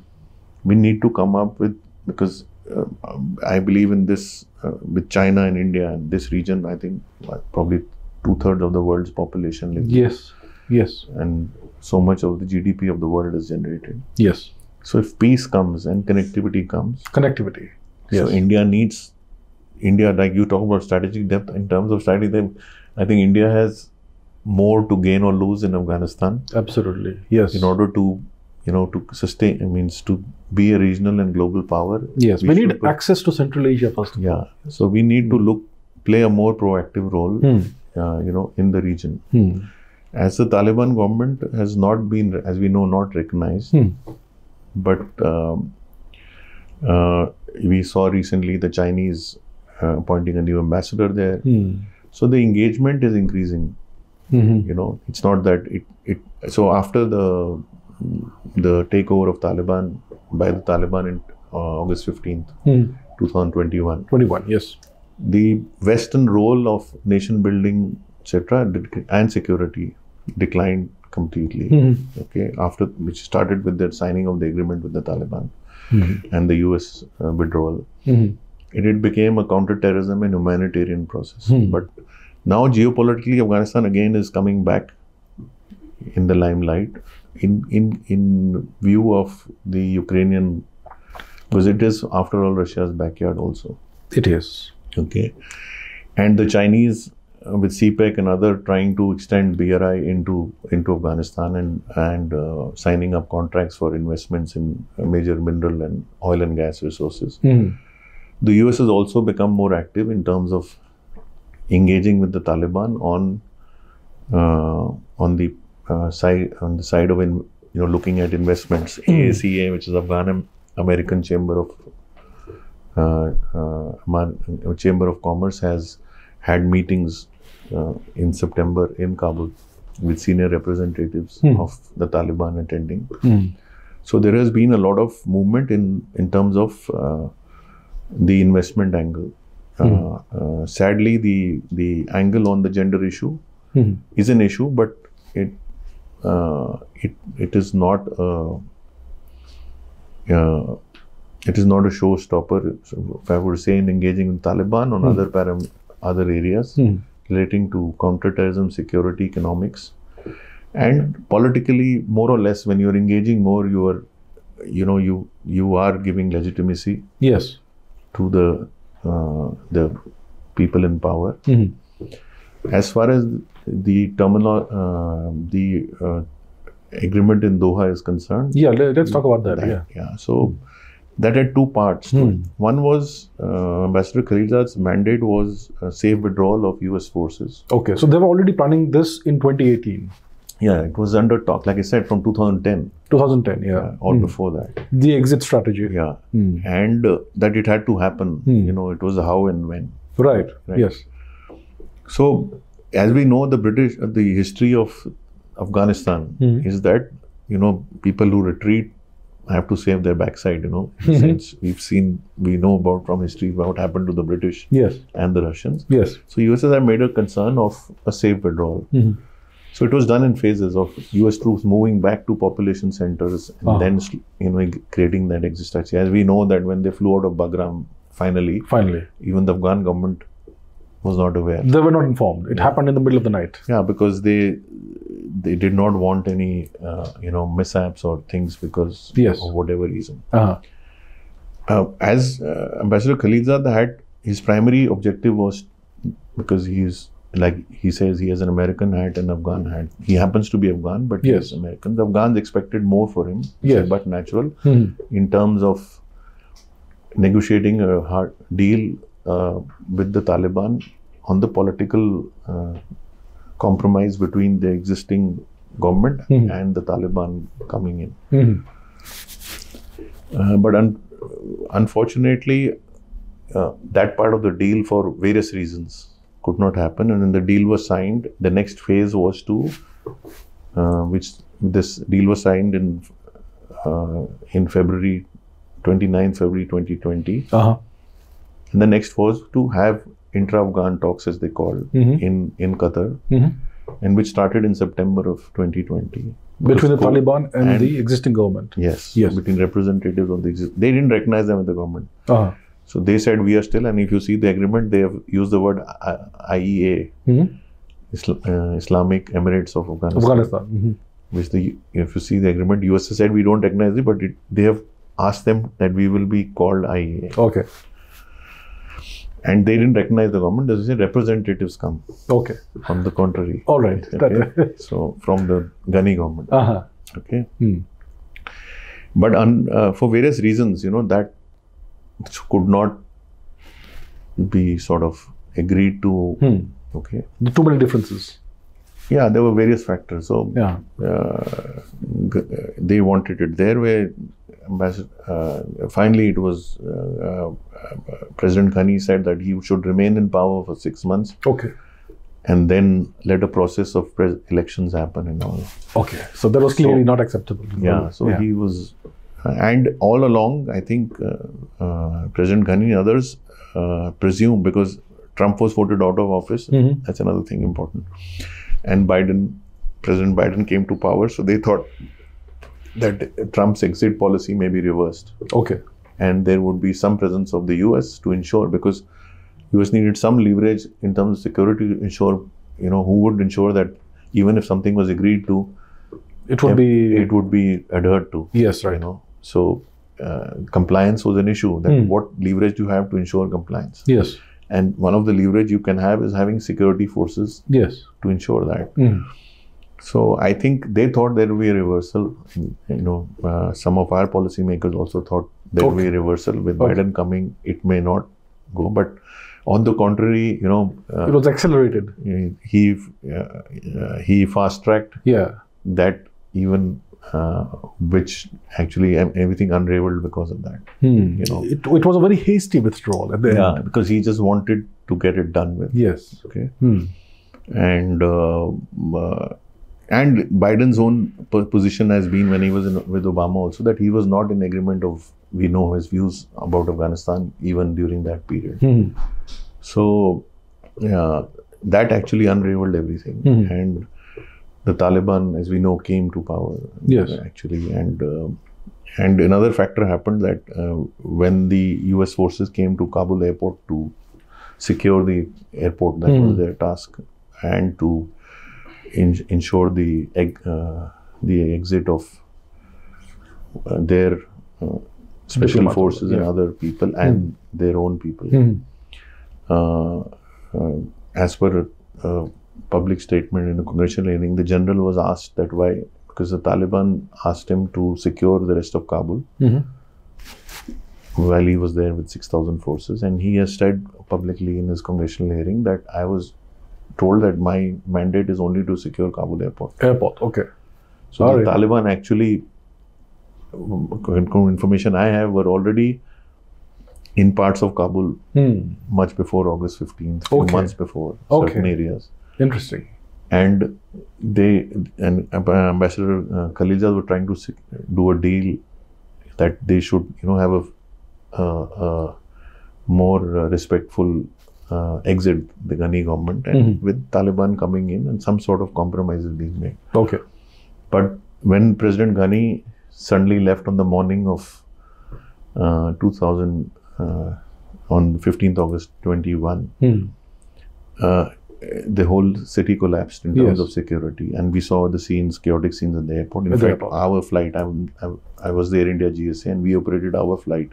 we need to come up with, because uh, I believe in this, uh, with China and India and this region, I think like, probably two-thirds of the world's population lives. Yes, yes. And so much of the G D P of the world is generated. Yes. So if peace comes and connectivity comes. Connectivity. Yes. So India needs India, like you talk about strategic depth, in terms of strategic depth, I think India has more to gain or lose in Afghanistan. Absolutely, yes. In order to, you know, to sustain, it means to be a regional and global power. Yes, we, we need put, access to Central Asia first. Yeah, so we need to look, play a more proactive role hmm. uh, you know, in the region. Hmm. As the Taliban government has not been, as we know, not recognized, hmm. but um, uh, we saw recently the Chinese uh, appointing a new ambassador there. Hmm. So the engagement is increasing. Mm-hmm. You know, it's not that it, it. So after the the takeover of Taliban by the Taliban in uh, August fifteenth, mm. twenty twenty-one. twenty-one, yes. The Western role of nation building, et cetera, and security declined completely. Mm-hmm. Okay, after which started with the signing of the agreement with the Taliban mm-hmm. and the U S uh, withdrawal, mm-hmm. it, it became a counterterrorism and humanitarian process, mm-hmm. but. Now, geopolitically, Afghanistan again is coming back in the limelight in, in, in view of the Ukrainian, because it is, after all, Russia's backyard also. It is. Okay. And the Chinese, uh, with C P E C and other, trying to extend B R I into, into Afghanistan and, and uh, signing up contracts for investments in major mineral and oil and gas resources. Mm. The U S has also become more active in terms of engaging with the Taliban on uh, on the uh, side on the side of in, you know looking at investments. Mm. A A C A, which is Afghan American Chamber of uh, uh, Chamber of Commerce, has had meetings uh, in September in Kabul with senior representatives mm. of the Taliban attending. Mm. So there has been a lot of movement in in terms of uh, the investment angle. Uh, uh, sadly, the the angle on the gender issue mm-hmm. is an issue, but it uh, it it is not a uh, it is not a showstopper. So if I were to say, in engaging with Taliban on mm-hmm. other param other areas mm-hmm. relating to counterterrorism, security, economics, and politically, more or less, when you are engaging more, you are you know you you are giving legitimacy yes to the Uh, the people in power. Mm-hmm. As far as the terminal, uh, the uh, agreement in Doha is concerned. Yeah, let's talk about that. that yeah. yeah. So that had two parts. Mm. One was uh, Ambassador Khalilzad's mandate was a safe withdrawal of U S forces. Okay, so they were already planning this in twenty eighteen. Yeah, it was under talk, like I said, from two thousand ten. two thousand ten, yeah. yeah or mm. before that. The exit strategy. Yeah. Mm. And uh, that it had to happen. Mm. You know, it was how and when. Right. right. Yes. So, as we know, the British, uh, the history of Afghanistan mm. is that, you know, people who retreat have to save their backside, you know. In a sense, we've seen, we know about from history what happened to the British yes. and the Russians. Yes. So, U S S R made a concern of a safe withdrawal. Mm-hmm. So it was done in phases of U S troops moving back to population centers and uh-huh. then, you know, creating that exit strategy. As we know that when they flew out of Bagram, finally, finally, even the Afghan government was not aware. They were not informed. It yeah. happened in the middle of the night. Yeah, because they they did not want any, uh, you know, mishaps or things because yes. of whatever reason. Uh-huh. Uh, as uh, Ambassador Khalilzad had, his primary objective was, because he is, like he says, he has an American hat and Afghan hat. He happens to be Afghan, but yes. he is American. The Afghans expected more for him, yes. but natural, mm-hmm. in terms of negotiating a hard deal uh, with the Taliban on the political uh, compromise between the existing government mm-hmm. and the Taliban coming in. Mm-hmm. Uh, but un unfortunately, uh, that part of the deal, for various reasons, could not happen, and when the deal was signed, the next phase was to, uh, which this deal was signed in uh, in February, twenty-ninth February twenty twenty. Uh-huh. And the next was to have intra-Afghan talks, as they called, mm-hmm. in, in Qatar, mm-hmm. and which started in September of twenty twenty. Between the Taliban and, and the existing government? Yes, yes. Between representatives of the existing, they didn't recognize them as the government. Uh-huh. So they said, we are still, and if you see the agreement, they have used the word I E A, mm-hmm. Isla uh, Islamic Emirates of Afghanistan. Afghanistan. Mm-hmm. Which the, if you see the agreement, U S said, we don't recognize it, but it, they have asked them that we will be called I E A. Okay. And they didn't recognize the government, they said representatives come. Okay. On the contrary. All right. Okay. So from the Ghani government. Uh-huh. Okay. Hmm. But un, uh, for various reasons, you know, that could not be sort of agreed to hmm. Okay. The too many differences. Yeah, there were various factors. So yeah. uh, they wanted it their way. Uh, finally, it was uh, uh, President Ghani said that he should remain in power for six months. Okay. And then let a process of pres elections happen and all. Okay. So that was clearly so, not acceptable. Yeah. So yeah. he was, uh, and all along, I think uh, uh, President Ghani and others uh, presumed, because Trump was voted out of office. Mm-hmm. That's another thing important. And Biden, President Biden came to power, so they thought that Trump's exit policy may be reversed. Okay. And there would be some presence of the U S to ensure, because U S needed some leverage in terms of security to ensure, you know, who would ensure that even if something was agreed to, it would be it would be adhered to. Yes, right. You know, so uh, compliance was an issue. That mm. what leverage do you have to ensure compliance? Yes. And one of the leverage you can have is having security forces yes. to ensure that. Mm. So I think they thought there would be a reversal. You know, uh, some of our policymakers also thought there would okay. be a reversal. With okay. Biden coming, it may not go. But on the contrary, you know, uh, it was accelerated. He uh, uh, he fast-tracked yeah. that even. Uh, which actually um, everything unraveled because of that. Hmm. You know, it, it was a very hasty withdrawal at the yeah, end, because he just wanted to get it done with. Yes. Okay. Hmm. And uh, uh, and Biden's own position has been, when he was in, with Obama also, that he was not in agreement of, we know his views about Afghanistan even during that period. Hmm. So yeah, that actually unraveled everything. Hmm. And the Taliban, as we know, came to power. Yes, actually, and uh, and another factor happened, that uh, when the U S forces came to Kabul airport to secure the airport, that mm. was their task, and to in ensure the uh, the exit of uh, their uh, special forces yeah. and other people and mm. their own people, mm. uh, uh, as per. Uh, public statement in a congressional hearing, the general was asked that why, because the Taliban asked him to secure the rest of Kabul mm-hmm. while he was there with six thousand forces, and he has said publicly in his congressional hearing that I was told that my mandate is only to secure Kabul airport. Airport, okay. So All the right. Taliban actually, information I have, were already in parts of Kabul mm. much before August fifteenth, okay. few months before, certain okay. areas. Interesting. And they and Ambassador uh, Khalilzad were trying to do a deal that they should, you know, have a uh, uh, more uh, respectful uh, exit, the Ghani government, and mm-hmm. with Taliban coming in and some sort of compromises being made. Okay. But when President Ghani suddenly left on the morning of uh, two thousand, uh, on fifteenth August twenty-one. Mm. Uh, the whole city collapsed in terms yes. of security, and we saw the scenes, chaotic scenes at the airport. In at fact, airport. our flight, I, I, I was there in India G S A, and we operated our flight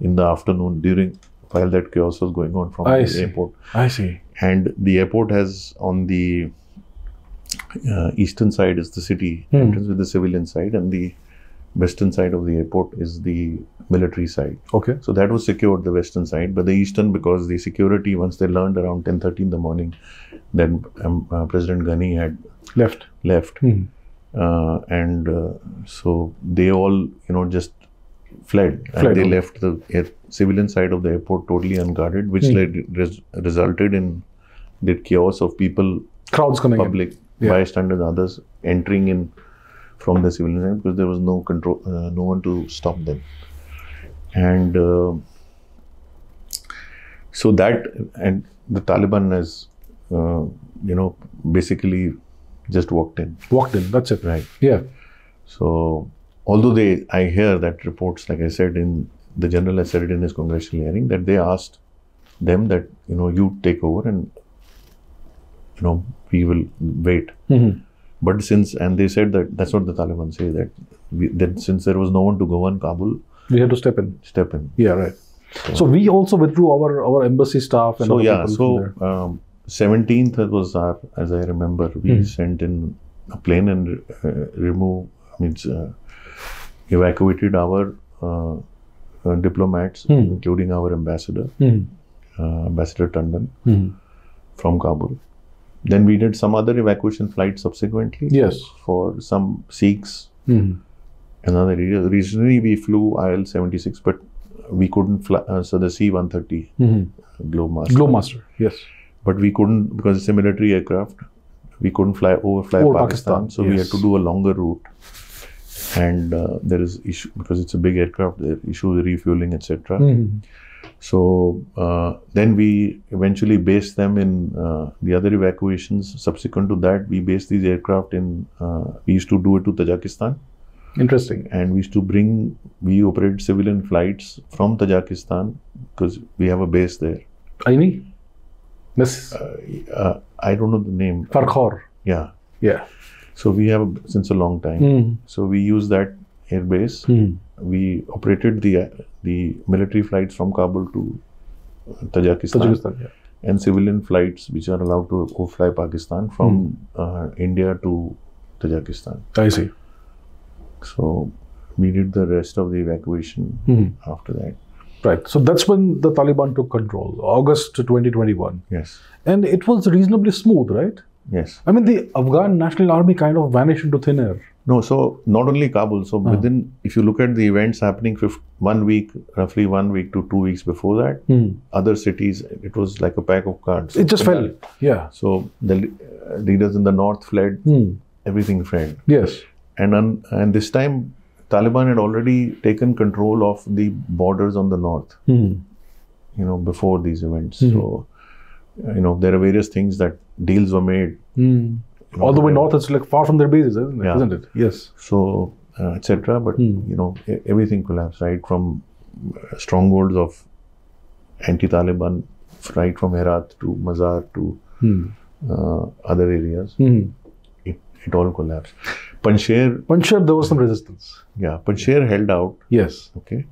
in the afternoon during while that chaos was going on from I the see. airport. I see. And the airport has, on the uh, eastern side is the city hmm. entrance with the civilian side, and the western side of the airport is the military side. Okay. So that was secured, the western side, but the eastern, because the security, once they learned around ten thirty in the morning, then um, uh, President Ghani had left. Left. Mm. Uh, and uh, so they all, you know, just fled. fled and they on. left the air, civilian side of the airport totally unguarded, which mm. led, res, resulted in the chaos of people, crowds coming public, in. Yeah. bystanders, others entering in from the civilian side, because there was no control, uh, no one to stop them. And uh, so that, and the Taliban has, uh, you know, basically just walked in. Walked in, that's it. Right. Yeah. So, although they, I hear that reports, like I said, in the general has said it in his congressional hearing, that they asked them that, you know, you take over and, you know, we will wait. Mm-hmm. But since, and they said that, that's what the Taliban say, that, we, that since there was no one to govern Kabul, we had to step in. Step in. Yeah, right. So, so we also withdrew our, our embassy staff. And so, yeah, so um, seventeenth was our, as I remember, we mm. sent in a plane and uh, removed, I mean, uh, evacuated our uh, uh, diplomats, mm. including our ambassador, mm. uh, Ambassador Tandon, mm. from Kabul. Then we did some other evacuation flight subsequently. Yes. For some Sikhs. Mm-hmm. Another regionally we flew I L seventy-six, but we couldn't fly. Uh, so the C one thirty mm-hmm. Globemaster. Globemaster. Yes. But we couldn't, because it's a military aircraft. We couldn't fly over fly Pakistan, Pakistan. So yes. we had to do a longer route. And uh, there is issue because it's a big aircraft. There are issues with refueling, et cetera. Mm-hmm. So uh, then we eventually based them in uh, the other evacuations. Subsequent to that, we based these aircraft in. Uh, we used to do it to Tajikistan. Interesting. And we used to bring. We operated civilian flights from Tajikistan because we have a base there. Aini? Miss? Uh, uh, I don't know the name. Farkhor. Yeah. Yeah. So we have since a long time. Mm. So we use that airbase. Mm. We operated the the military flights from Kabul to Tajikistan, Tajikistan yeah. and civilian flights which are allowed to go fly Pakistan from mm. uh, India to Tajikistan. I see. So we did the rest of the evacuation mm. after that. Right. So that's when the Taliban took control, August twenty twenty-one. Yes. And it was reasonably smooth, right? Yes. I mean, the Afghan National Army kind of vanished into thin air. No, so not only Kabul. So uh-huh. within, if you look at the events happening one week, roughly one week to two weeks before that, hmm. other cities, it was like a pack of cards. It just fell. Yeah. So the uh, leaders in the north fled. Hmm. Everything fled. Yes. And un, and this time, Taliban had already taken control of the borders on the north. Hmm. You know, before these events. Hmm. So, you know, there are various things that deals were made. Mm. All the way north, it's like far from their bases, isn't it? Yeah. Isn't it? Yes. So, uh, et cetera. But, mm. you know, everything collapsed, right? From strongholds of anti-Taliban, right from Herat to Mazar to mm. uh, other areas. Mm. It, it all collapsed. Panjshir. Panjshir, there was some resistance. Yeah. Panjshir held out. Yes. Okay.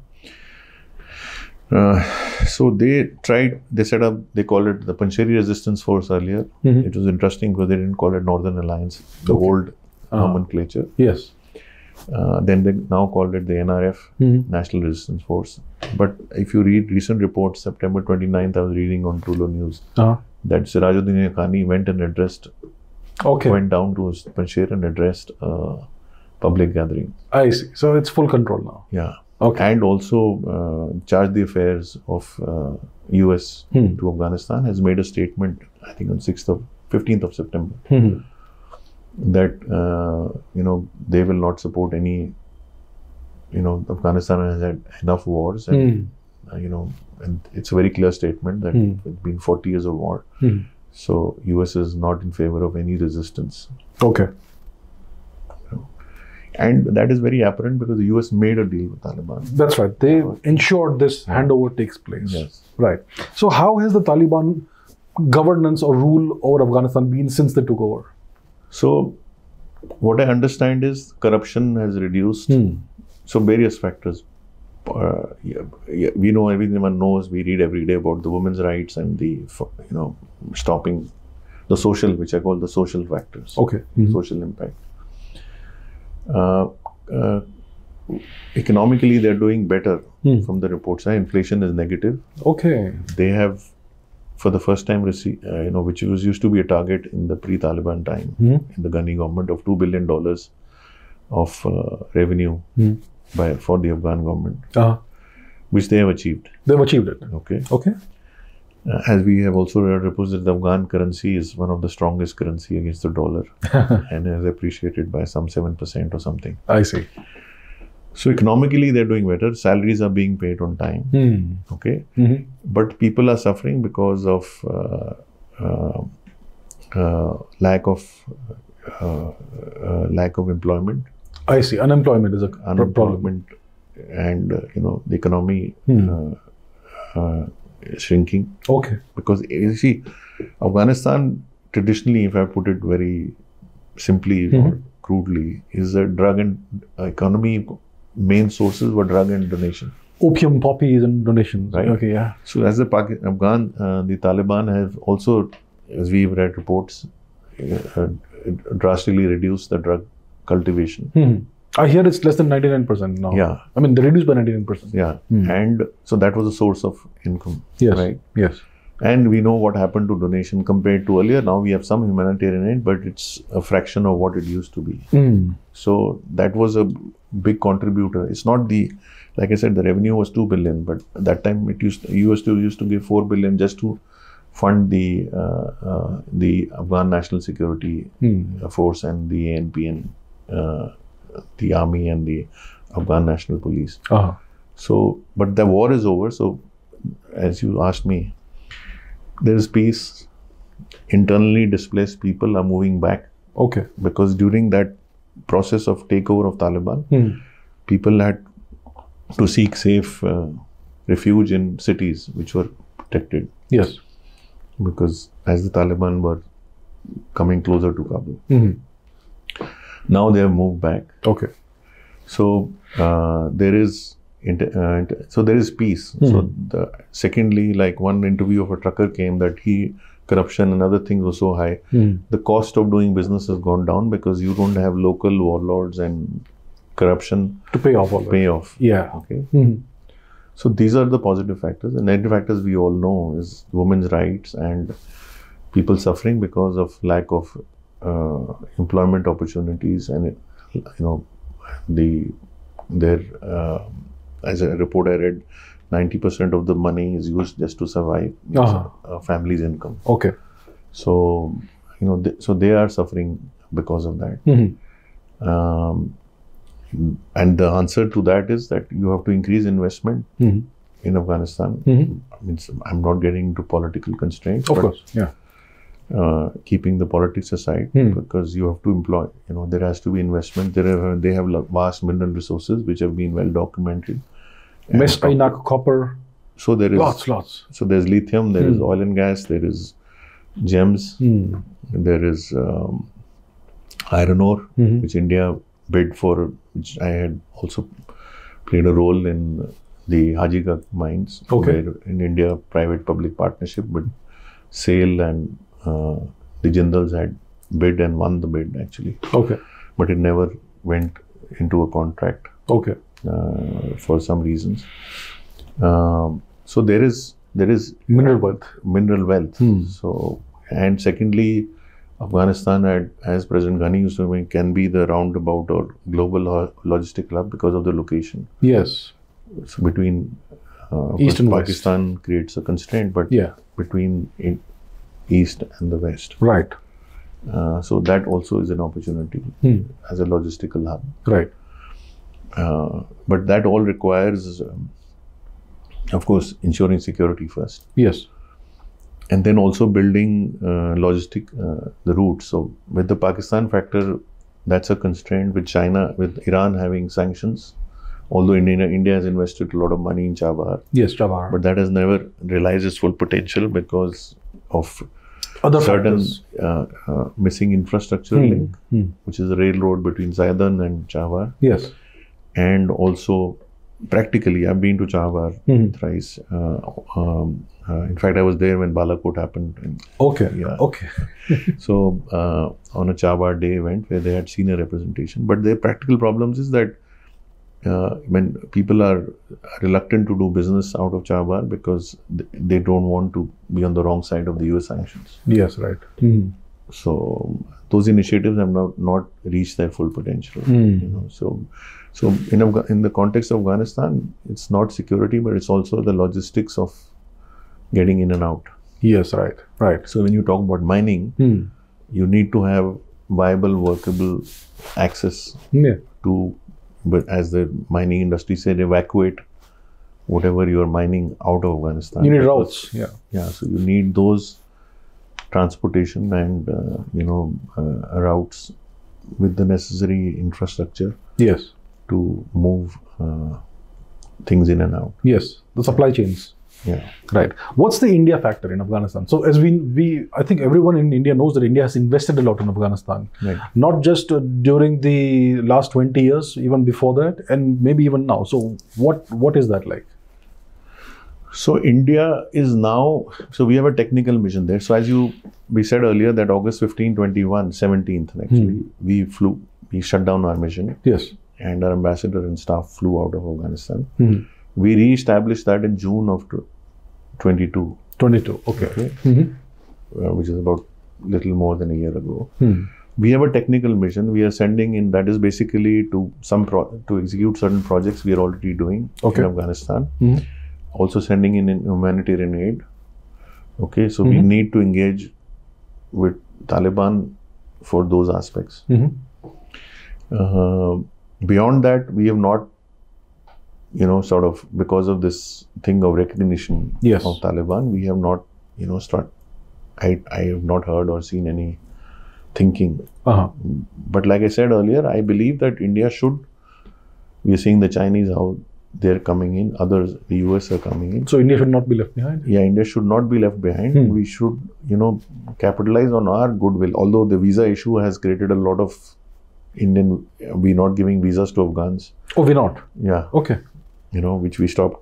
Uh, so they tried, they set up, they called it the Panjshiri Resistance Force earlier. Mm-hmm. It was interesting because they didn't call it Northern Alliance, the okay. old uh-huh. nomenclature. Yes. Uh, then they now called it the N R F, mm-hmm. National Resistance Force. But if you read recent reports, September twenty-ninth, I was reading on Trullo News, uh-huh. that Sirajuddin Irkani went and addressed, okay. went down to Panjshir and addressed uh, public gathering. I see. So it's full control now. Yeah. Okay. And also, uh, Charge the Affairs of uh, U S hmm. to Afghanistan has made a statement, I think on sixth of, fifteenth of September, hmm. that, uh, you know, they will not support any, you know, Afghanistan has had enough wars and, hmm. uh, you know, and it's a very clear statement that hmm. it's been forty years of war. Hmm. So, U S is not in favor of any resistance. Okay. And that is very apparent because the U S made a deal with Taliban. That's right. They ensured this handover takes place. Yes. Right. So how has the Taliban governance or rule over Afghanistan been since they took over? So what I understand is corruption has reduced. Hmm. So various factors. Uh, yeah, yeah, we know, everyone knows, we read every day about the women's rights and the, you know, stopping the social, which I call the social factors. Okay. Mm-hmm. Social impact. Uh, uh, economically, they're doing better hmm. from the reports. Inflation is negative. Okay. They have, for the first time, received, uh, you know, which was used to be a target in the pre-Taliban time, hmm. in the Ghani government, of two billion dollars of uh, revenue hmm. by for the Afghan government, uh-huh. which they have achieved. They've achieved it. Okay. Okay. Uh, as we have also read reports that the Afghan currency is one of the strongest currency against the dollar and has appreciated by some seven percent or something. I see. So economically they're doing better. Salaries are being paid on time. Mm. Okay. Mm-hmm. But people are suffering because of uh, uh, uh, lack of uh, uh, lack of employment. I see. Unemployment is a unemployment problem. And uh, you know, the economy mm. uh, uh, shrinking. Okay. Because you see, Afghanistan traditionally, if I put it very simply mm-hmm. or crudely, is a drug and economy. Main sources were drug and donation. Opium, poppies, and donations. Right. Okay. Yeah. So as the Pakistan, Afghan, uh, the Taliban have also, as we've read reports, uh, drastically reduced the drug cultivation. Mm-hmm. I hear it's less than ninety-nine percent now. Yeah. I mean, they reduced by ninety-nine percent. Yeah. Mm. And so that was a source of income. Yes. Right? Yes. And we know what happened to donation compared to earlier. Now we have some humanitarian aid, but it's a fraction of what it used to be. Mm. So that was a big contributor. It's not the, like I said, the revenue was two billion, but at that time it used, U S to, used to give four billion just to fund the uh, uh, the Afghan National Security mm. Force and the A N P and uh, the Army and the Afghan National Police. Uh-huh. So, but the war is over. So, as you asked me, there is peace. Internally displaced people are moving back. Okay. Because during that process of takeover of Taliban, mm. people had to seek safe uh, refuge in cities which were protected. Yes. Because as the Taliban were coming closer to Kabul. Mm-hmm. Now they have moved back. Okay. So, uh, there is Inter, uh, inter, so there is peace. Mm. So the, secondly, like one interview of a trucker came that he corruption and other things were so high. Mm. The cost of doing business has gone down because you don't have local warlords and corruption to pay off. To pay off. Yeah. Okay. Mm. So these are the positive factors. The negative factors we all know is women's rights and people suffering because of lack of uh, employment opportunities and you know the their. Uh, As a report I read, ninety percent of the money is used just to survive uh-huh. a family's income. Okay. So, you know, they, so they are suffering because of that. Mm-hmm. um, and the answer to that is that you have to increase investment mm-hmm. in Afghanistan. Mm-hmm. I mean, I'm not getting into political constraints. Of but, course, yeah. Uh, keeping the politics aside, mm. because you have to employ, you know, there has to be investment. There are, they have vast mineral resources which have been well documented. Mespainac, copper. So there is lots, lots. So there's lithium, there mm. is oil and gas, there is gems, mm. there is um, iron ore, mm-hmm. which India bid for, which I had also played a role in the Haji Gag mines. Okay. Where in India, private-public partnership, but sale and Uh, the Jindals had bid and won the bid actually. Okay. But it never went into a contract. Okay. Uh, for some reasons. Um, so there is there is mineral wealth. Mineral wealth. Hmm. So and secondly, Afghanistan had, as President Ghani used to say, can be the roundabout or global logistic hub because of the location. Yes. So between uh, East and Pakistan West. Creates a constraint, but yeah. between in, East and the West. Right. Uh, so that also is an opportunity hmm. as a logistical hub. Right. Uh, but that all requires, um, of course, ensuring security first. Yes. And then also building uh, logistic, uh, the routes. So with the Pakistan factor, that's a constraint with China, with Iran having sanctions. Although India, India has invested a lot of money in Chabahar. Yes, Chabahar. But that has never realized its full potential because of other certain uh, uh, missing infrastructure hmm. link, hmm. which is a railroad between Zaidan and Chabahar. Yes. And also, practically, I've been to Chabahar hmm. thrice. Uh, um, uh, in fact, I was there when Balakot happened. And, okay. Yeah. Okay. So, uh, on a Chabahar day event where they had senior representation. But their practical problems is that uh, when people are reluctant to do business out of Chabahar because th they don't want to be on the wrong side of the U S sanctions. Yes, right. Mm. So, those initiatives have not, not reached their full potential. Mm. You know? So, so in, Afga in the context of Afghanistan, it's not security, but it's also the logistics of getting in and out. Yes, right. Right. So, when you talk about mining, mm. you need to have viable, workable access yeah. to. But as the mining industry said, evacuate whatever you are mining out of Afghanistan. You need routes. Yeah. Yeah. So you need those transportation and, uh, you know, uh, routes with the necessary infrastructure. Yes. To move uh, things in and out. Yes. The supply chains. Yeah. Right. What's the India factor in Afghanistan? So as we, we, I think everyone in India knows that India has invested a lot in Afghanistan. Right. Not just uh, during the last twenty years, even before that, and maybe even now. So what, what is that like? So India is now, so we have a technical mission there. So as you, we said earlier that August fifteenth, twenty-one, seventeenth actually, hmm. we flew, we shut down our mission. Yes. And our ambassador and staff flew out of Afghanistan. Hmm. We re-established that in June of twenty-two. twenty-two, okay. okay. Mm-hmm. uh, which is about little more than a year ago. Hmm. We have a technical mission. We are sending in, that is basically to some pro to execute certain projects we are already doing okay. in Afghanistan. Mm-hmm. Also sending in, in humanitarian aid. Okay, so mm-hmm. we need to engage with Taliban for those aspects. Mm-hmm. uh, beyond that, we have not, you know, sort of because of this thing of recognition yes. of Taliban, we have not, you know, start. I I have not heard or seen any thinking. Uh-huh. But like I said earlier, I believe that India should. We are seeing the Chinese how they're coming in. Others, the U S are coming in. So India should not be left behind. Yeah, India should not be left behind. Hmm. We should, you know, capitalize on our goodwill. Although the visa issue has created a lot of Indian. We're not giving visas to Afghans. Oh, we're not. Yeah. Okay. You know, which we stopped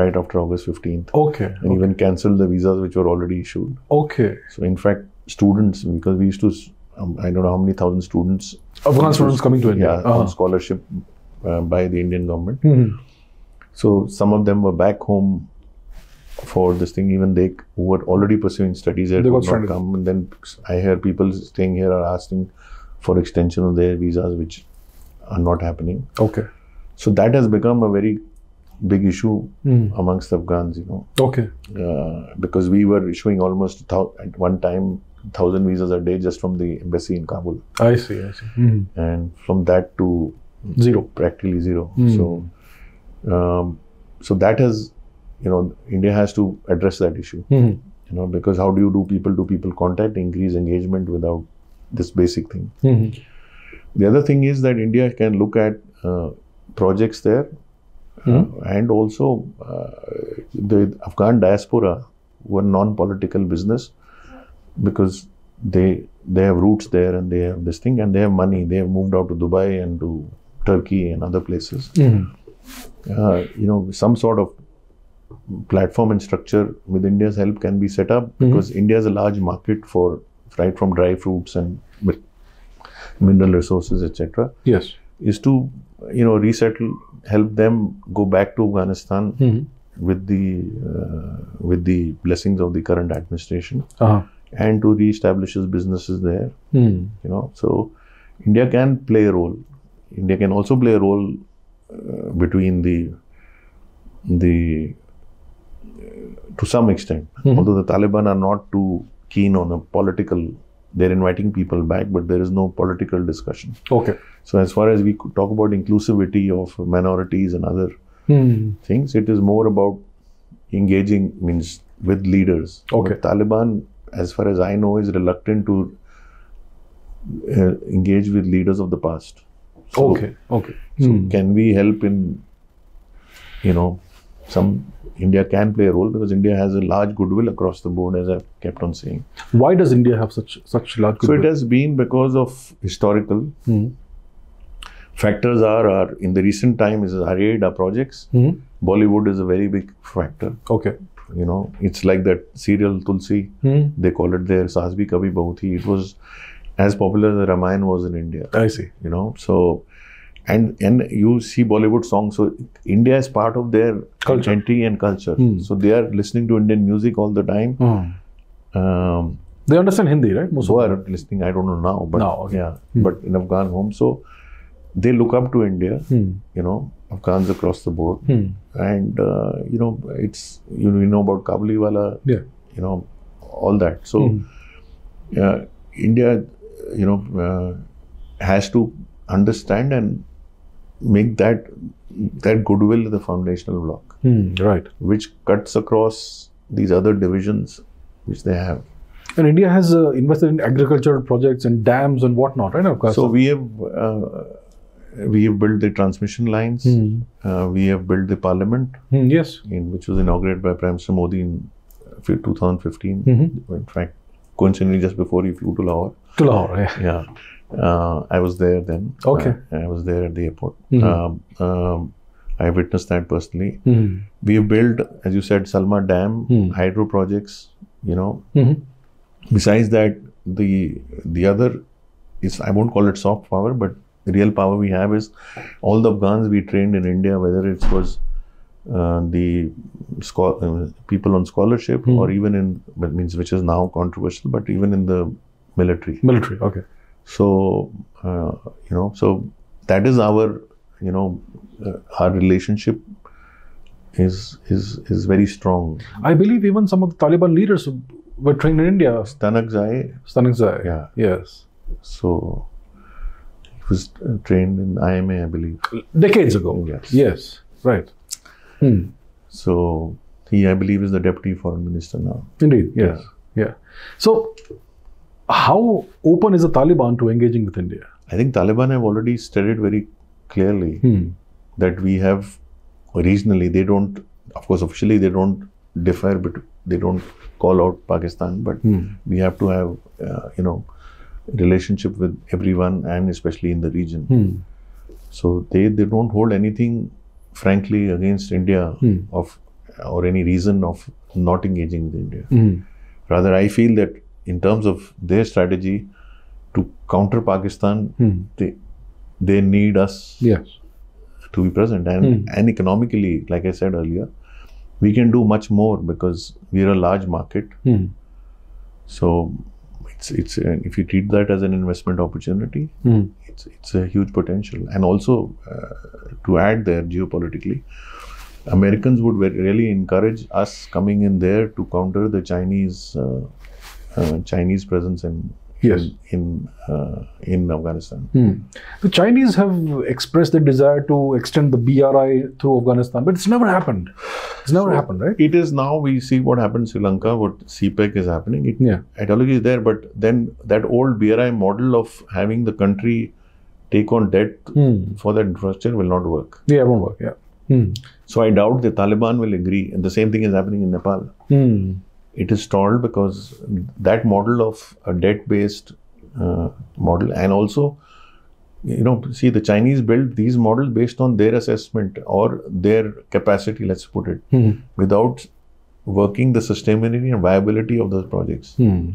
right after August fifteenth. Okay. And okay. even cancelled the visas which were already issued. Okay. So in fact, students, because we used to, um, I don't know how many thousand students. Afghan students coming to India. Yeah, uh-huh. on scholarship uh, by the Indian government. Mm-hmm. So some of them were back home for this thing. Even they who were already pursuing studies had not started. come. And then I hear people staying here are asking for extension of their visas, which are not happening. Okay. So that has become a very big issue mm. amongst Afghans, you know. Okay. Uh, because we were issuing almost at one time thousand visas a day just from the embassy in Kabul. I see, I see. Mm. And from that to zero, practically zero. Mm. So, um, so that has, you know, India has to address that issue. Mm. You know, because how do you do people-to-people contact, increase engagement without this basic thing? Mm. The other thing is that India can look at uh, projects there. Mm-hmm. Uh, and also, uh, the Afghan diaspora were non-political business because they they have roots there and they have this thing and they have money. They have moved out to Dubai and to Turkey and other places. Mm-hmm. uh, you know, some sort of platform and structure with India's help can be set up mm-hmm. because India is a large market for right from dry fruits and mineral resources, et cetera. Yes, is to you know resettle. Help them go back to Afghanistan mm-hmm. with the uh, with the blessings of the current administration, uh-huh. and to re-establish his businesses there. Mm. You know, so India can play a role. India can also play a role uh, between the the uh, to some extent. Mm-hmm. Although the Taliban are not too keen on a political. They're inviting people back, but there is no political discussion. Okay. So as far as we could talk about inclusivity of minorities and other hmm. things, it is more about engaging means with leaders. Okay. But Taliban, as far as I know, is reluctant to uh, engage with leaders of the past. So, okay. Okay. So hmm. can we help in, you know, some. India can play a role because India has a large goodwill across the board, as I've kept on saying. Why does India have such such large goodwill? So it has been because of historical mm-hmm. factors are, are in the recent time is our aid, our projects. Mm-hmm. Bollywood is a very big factor. Okay. You know, it's like that serial Tulsi. Mm-hmm. They call it their Saas Bhi Kabhi Bahu Thi. It was as popular as Ramayana was in India. I see. You know, so... And and you see Bollywood songs, so India is part of their culture. Identity and culture. Mm. So they are listening to Indian music all the time. Mm. Um, they understand Hindi, right? Most who are listening, I don't know now, but no, okay. yeah, mm. but in Afghan home, so they look up to India. Mm. You know, Afghans across the board, mm. and uh, you know it's you know, you know about Kabuliwala, yeah. you know all that. So mm. uh, India, you know, uh, has to understand and make that that goodwill the foundational block, mm, right? Which cuts across these other divisions which they have. And India has uh, invested in agricultural projects and dams and whatnot, right? Of course. So we have uh, we have built the transmission lines. Mm. Uh, we have built the parliament. Mm, yes. In which was inaugurated by Prime Minister Modi in two thousand fifteen. Mm-hmm. In fact, coincidentally, just before he flew to Lahore. To Lahore, yeah. yeah. Uh, I was there then. Okay. Uh, I was there at the airport. Mm-hmm. um, um, I witnessed that personally. Mm-hmm. We have built, as you said, Salma Dam, mm-hmm. hydro projects, you know. Mm-hmm. Besides that, the the other, is I won't call it soft power, but the real power we have is all the Afghans we trained in India, whether it was uh, the uh, people on scholarship, mm. or even in, that means which is now controversial, but even in the military. Military, okay. So, uh, you know, so that is our, you know, uh, our relationship is, is, is very strong. I believe even some of the Taliban leaders were trained in India. Stanakzai. Stanakzai, yeah. Yes. So, he was trained in I M A, I believe. Decades ago. Yes. Yes, right. Hmm. So, he, I believe, is the Deputy Foreign Minister now. Indeed, yes. Yeah. yeah. So, how open is the Taliban to engaging with India? I think Taliban have already stated very clearly hmm. that we have, regionally, they don't, of course, officially, they don't differ, but they don't call out Pakistan, but hmm. we have to have, uh, you know, relationship with everyone and especially in the region. Hmm. So they, they don't hold anything, frankly, against India hmm. of or any reason of not engaging with India. Hmm. Rather, I feel that in terms of their strategy to counter Pakistan, hmm. they, they need us yes. to be present. And, hmm. and economically, like I said earlier, we can do much more because we are a large market. Hmm. So, It's, it's, if you treat that as an investment opportunity, mm. it's, it's a huge potential. And also, uh, to add there geopolitically, Americans would really encourage us coming in there to counter the Chinese uh, uh, Chinese presence in yes. in in, uh, in Afghanistan. Mm. The Chinese have expressed their desire to extend the B R I through Afghanistan, but it's never happened. It's never so happened, right? It is now. We see what happened in Sri Lanka, what C PEC is happening. It, yeah. Ideology is there, but then that old B R I model of having the country take on debt mm. for that infrastructure will not work. Yeah, it won't work, yeah. Mm. So I doubt the Taliban will agree. And the same thing is happening in Nepal. Mm. It is stalled because that model of a debt-based uh, model, and also, you know, see, the Chinese build these models based on their assessment or their capacity, let's put it, mm. without working the sustainability and viability of those projects. Mm.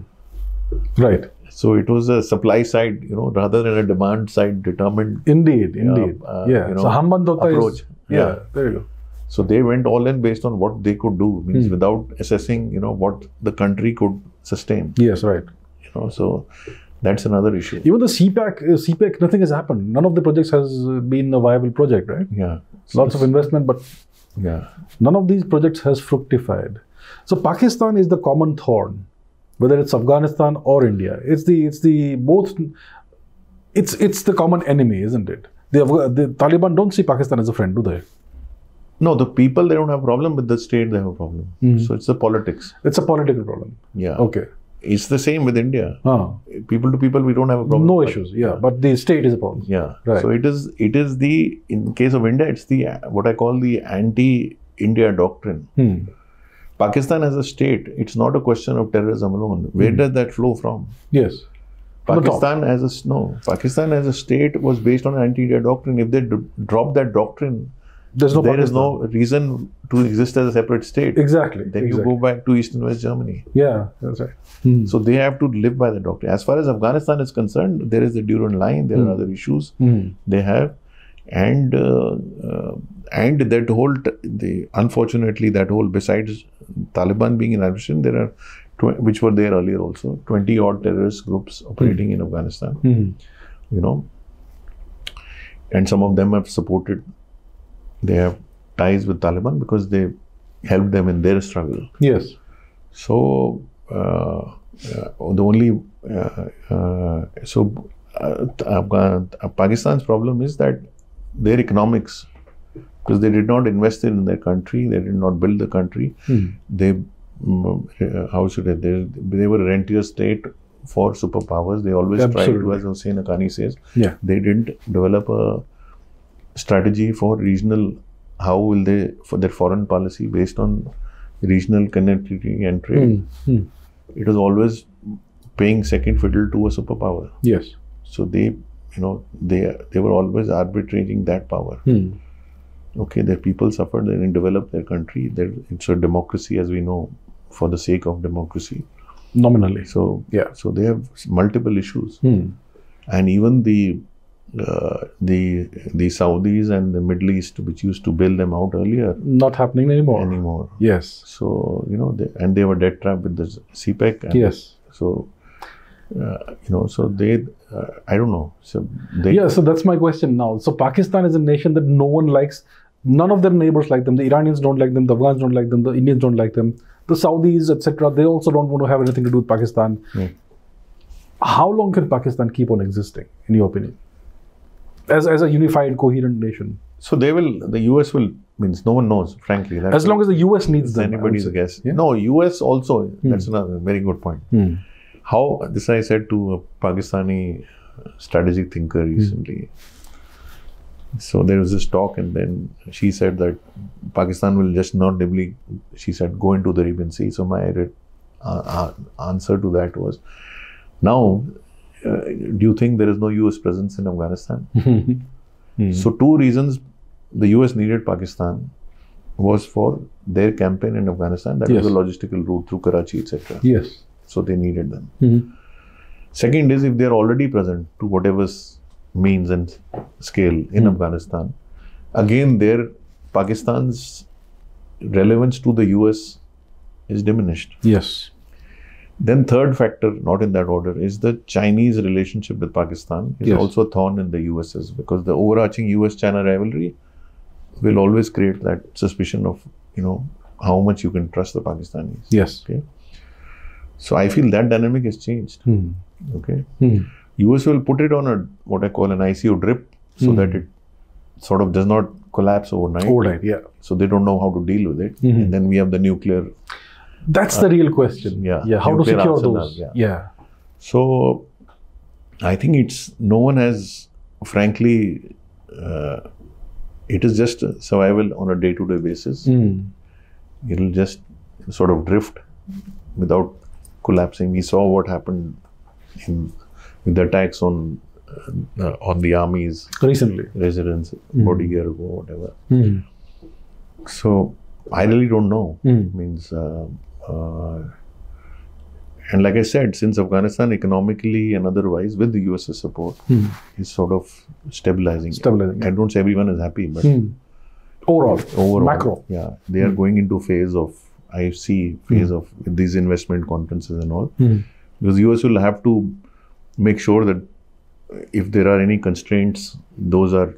Right. So it was a supply side, you know, rather than a demand side determined. Indeed, uh, indeed. Uh, yeah. You know, so Hambantota approach. Is, yeah, yeah, there you go. So they went all in based on what they could do, means mm. without assessing, you know, what the country could sustain. Yes, right. You know, so that's another issue. Even the C PEC, uh, C PEC, nothing has happened. None of the projects has been a viable project, right? Yeah. Lots of investment, but yeah, none of these projects has fructified. So Pakistan is the common thorn, whether it's Afghanistan or India. It's the, it's the both, it's, it's the common enemy, isn't it? The, the Taliban don't see Pakistan as a friend, do they? No, the people, they don't have a problem, but the state, they have a problem. Mm. So it's the politics. It's a political problem. Yeah. Okay. It's the same with India. Ah. People to people, we don't have a problem. No issues, yeah. But the state is a problem. Yeah. Right. So it is, it is the, in case of India, it's the, what I call the anti-India doctrine. Hmm. Pakistan as a state, it's not a question of terrorism alone. Where hmm. does that flow from? Yes. Pakistan as a, no, Pakistan as a state was based on anti-India doctrine. If they drop that doctrine, There's no there Pakistan. is no reason to exist as a separate state. Exactly. Then exactly. you go back to East and West Germany. Yeah, that's right. Hmm. So they have to live by the doctrine. As far as Afghanistan is concerned, there is the Durand Line. There hmm. are other issues hmm. they have, and uh, uh, and that whole t the unfortunately that whole besides Taliban being in Afghanistan, there are which were there earlier also twenty odd terrorist groups operating hmm. in Afghanistan. Hmm. You know, and some of them have supported. They have ties with Taliban because they helped them in their struggle. Yes. So, uh, uh, the only, uh, uh, so uh, uh, Pakistan's problem is that their economics, because they did not invest in their country, they did not build the country. Mm. They, uh, how should I, they, they were a rentier state for superpowers. They always Absolutely. tried to, as Hussein Haqqani says, yeah. they didn't develop a strategy for regional, how will they, for their foreign policy based on regional connectivity and trade. Mm, mm. It was always paying second fiddle to a superpower. Yes. So they, you know, they they were always arbitrating that power. Mm. Okay, their people suffered, they didn't develop their country. Their, it's a democracy as we know, for the sake of democracy. Nominally. So, yeah. So they have multiple issues. Mm. And even the uh, the the Saudis and the Middle East, which used to bail them out earlier, not happening anymore. Anymore. Yes. So you know, they, and they were dead trapped with the C PEC. And yes. So uh, you know, so they. Uh, I don't know. So they. Yeah. So that's my question now. So Pakistan is a nation that no one likes. None of their neighbors like them. The Iranians don't like them. The Afghans don't like them. The Indians don't like them. The Saudis, et cetera. They also don't want to have anything to do with Pakistan. Yeah. How long can Pakistan keep on existing, in your opinion, as as a unified, coherent nation? So they will. The U S will means no one knows, frankly. That's as long as the U S needs them. Anybody's guess. Yeah? No, U S also. Hmm. That's another very good point. Hmm. How this I said to a Pakistani strategy thinker recently. Hmm. So there was this talk, and then she said that Pakistan will just not doubly, she said, go into the Arabian Sea. So my uh, uh, answer to that was, now, uh, do you think there is no U S presence in Afghanistan? Mm-hmm. So two reasons the U S needed Pakistan was for their campaign in Afghanistan. That yes. was a logistical route through Karachi, et cetera. Yes. So they needed them. Mm-hmm. Second is if they are already present to whatever's means and scale in mm. Afghanistan. Again, there Pakistan's relevance to the U S is diminished. Yes. Then third factor, not in that order, is the Chinese relationship with Pakistan is yes. also a thorn in the U S's, because the overarching U S China rivalry will always create that suspicion of, you know, how much you can trust the Pakistanis. Yes. Okay. So I feel that dynamic has changed. Mm. Okay. Mm. U S will put it on a what I call an I C O drip, so mm. that it sort of does not collapse overnight. Overnight, yeah. So they don't know how to deal with it. Mm-hmm. And then we have the nuclear. That's uh, the real question. Yeah. yeah. How to secure those. Yeah. yeah. So I think it's no one has, frankly, uh, it is just survival on a day-to-day basis. Mm. It'll just sort of drift without collapsing. We saw what happened in. With the attacks on uh, on the army's recently residents mm. about a year ago, whatever. Mm. So I really don't know. Mm. Means uh, uh, and like I said, since Afghanistan economically and otherwise with the U S support mm. is sort of stabilizing. Stabilizing. I don't say everyone is happy, but mm. overall, overall, macro. Yeah, they are mm. going into phase of I F C phase mm. of these investment conferences and all, mm. because U S will have to. Make sure that if there are any constraints, those are,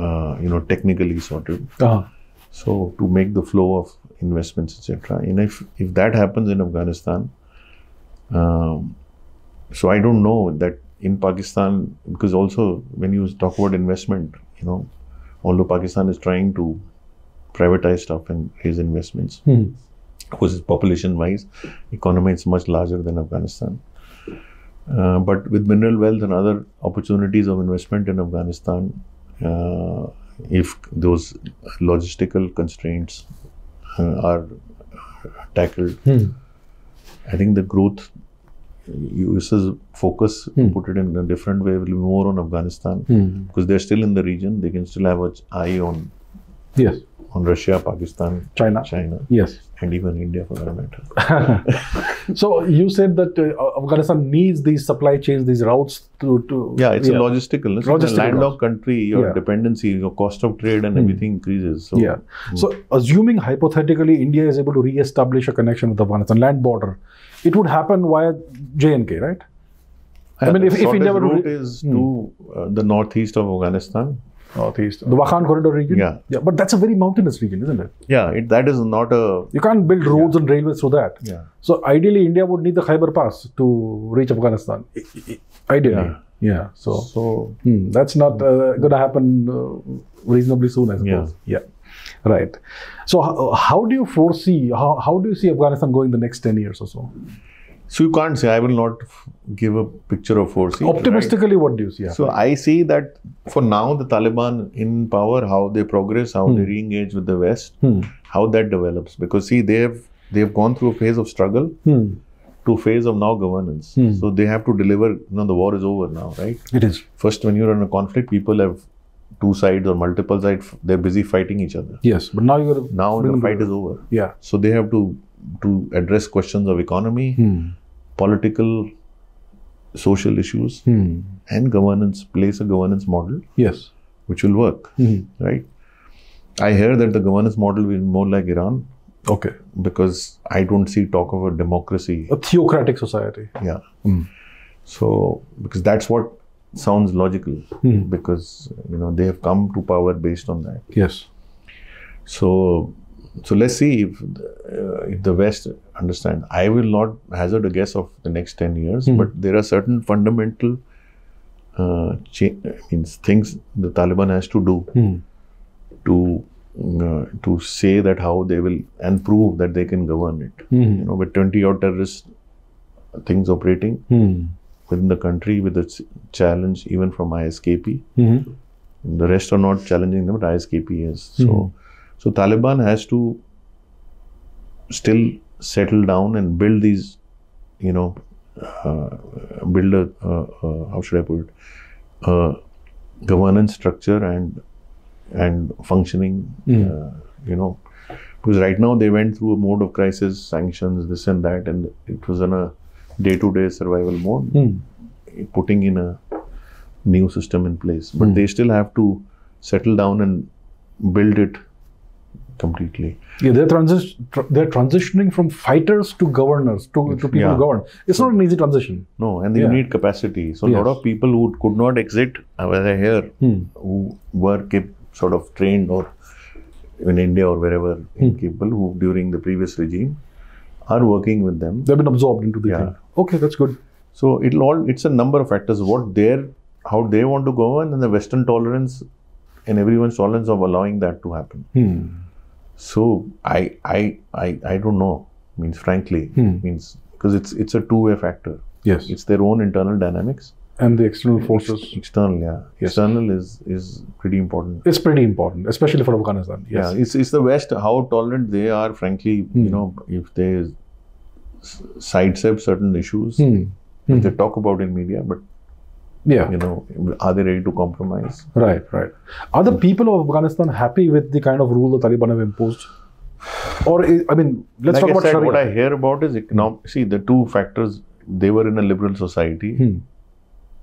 uh, you know, technically sorted. Uh-huh. So to make the flow of investments, et cetera. And if if that happens in Afghanistan, um, so I don't know that in Pakistan, because also when you talk about investment, you know, although Pakistan is trying to privatize stuff and raise investments, hmm. because population-wise, economy is much larger than Afghanistan. Uh, but with mineral wealth and other opportunities of investment in Afghanistan, uh, if those logistical constraints uh, are tackled, hmm. I think the growth, U S's focus, hmm. put it in a different way, will be more on Afghanistan, hmm. because they're still in the region. They can still have an eye on, yes. on Russia, Pakistan, China, China. Yes. And even India for that matter. So you said that uh, Afghanistan needs these supply chains, these routes to... to yeah, it's yeah. a logistical. It's logistical a landlocked country, your yeah. dependency, your cost of trade and mm. everything increases. So, yeah. Mm. so assuming hypothetically India is able to re-establish a connection with Afghanistan, land border, it would happen via J and K, right? I, I mean, if, if India would... route is mm. to uh, the northeast of Afghanistan. Northeast. The Wakhan Corridor region? Yeah. yeah. But that's a very mountainous region, isn't it? Yeah, it, that is not a... You can't build roads yeah. and railways through that. Yeah. So ideally, India would need the Khyber Pass to reach Afghanistan. Ideally. Yeah. yeah. So, so hmm, that's not uh, going to happen uh, reasonably soon, I suppose. Yeah. yeah. Right. So uh, how do you foresee, how, how do you see Afghanistan going the next ten years or so? So you can't say, I will not give a picture of foresee. Optimistically, right? What do you see? Yeah. So I see that for now, the Taliban in power, how they progress, how hmm. they re-engage with the West, hmm. how that develops. Because see, they have they have gone through a phase of struggle hmm. to a phase of now governance. Hmm. So they have to deliver, you know, the war is over now, right? It is. First, when you're in a conflict, people have two sides or multiple sides, they're busy fighting each other. Yes, but now you're... Now the fight is over. Yeah. So they have to, to address questions of economy, hmm. political social issues hmm. and governance, place a governance model yes, which will work, hmm. right? I hear that the governance model will be more like Iran. Okay. Because I don't see talk of a democracy. A theocratic society. Yeah. Mm. So, because that's what sounds logical. Mm. Because, you know, they have come to power based on that. Yes. So, so let's see if the, uh, if the West understands. I will not hazard a guess of the next ten years, mm. but there are certain fundamental uh, cha- means things the Taliban has to do mm. to... Uh, to say that how they will and prove that they can govern it. Mm. You know, with twenty odd terrorist things operating mm. within the country, with a challenge even from I S K P. Mm-hmm. The rest are not challenging them, but I S K P is. So, mm. so Taliban has to still settle down and build these, you know, uh, build a, uh, uh, how should I put it, uh, governance structure and and functioning, mm. uh, you know, because right now they went through a mode of crisis, sanctions, this and that, and it was on a day-to-day survival mode, mm. putting in a new system in place. But mm. they still have to settle down and build it completely. Yeah, they're, transi- tra- they're transitioning from fighters to governors, to, to people yeah. who govern. It's so, not an easy transition. No, and you yeah. need capacity. So a yes. lot of people who could not exit, as I hear, mm. who were kept sort of trained or in India or wherever hmm. people who during the previous regime are working with them. They've been absorbed into the yeah. thing. Okay, that's good. So it'll all, it's a number of factors, what their, how they want to govern and the Western tolerance and everyone's tolerance of allowing that to happen. Hmm. So I, I, I, I don't know, means frankly, hmm. means because it's, it's a two-way factor. Yes. It's their own internal dynamics. And the external forces? Ex- external, yeah. Yes. External is, is pretty important. It's pretty important, especially for Afghanistan. Yes. Yeah, it's, it's the West, how tolerant they are, frankly, mm. you know, if they s- sidestep certain issues, mm. which mm. they talk about in media, but, yeah, you know, are they ready to compromise? Right, right. Are the people of Afghanistan happy with the kind of rule the Taliban have imposed? Or, is, I mean, let's like talk I about said, Sharia. What I hear about is, now, see, the two factors, they were in a liberal society, mm.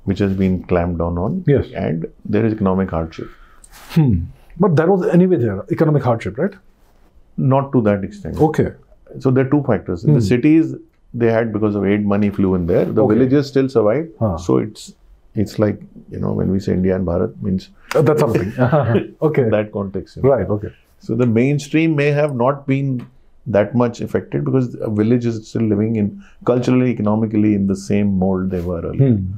which has been clamped down on, yes. and there is economic hardship. Hmm. But that was anyway there, economic hardship, right? Not to that extent. Okay. So there are two factors. Hmm. The cities they had because of aid money flew in there. The okay. villages still survived. Ah. So it's it's like, you know, when we say India and Bharat means... Oh, that's something. okay. That context. You know. Right, okay. So the mainstream may have not been that much affected because a village is still living in, culturally, economically, in the same mold they were earlier. Hmm.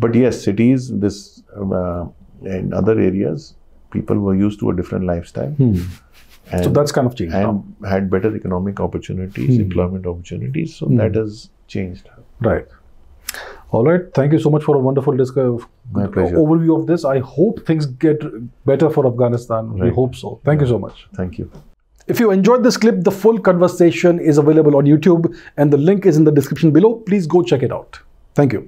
But yes, cities, this uh, and other areas, people were used to a different lifestyle. Hmm. And, so that's kind of changed. And now. Had better economic opportunities, hmm. employment opportunities. So hmm. that has changed. Right. All right. Thank you so much for a wonderful discuss- overview of this. I hope things get better for Afghanistan. Right. We hope so. Thank yeah. you so much. Thank you. If you enjoyed this clip, the full conversation is available on YouTube and the link is in the description below. Please go check it out. Thank you.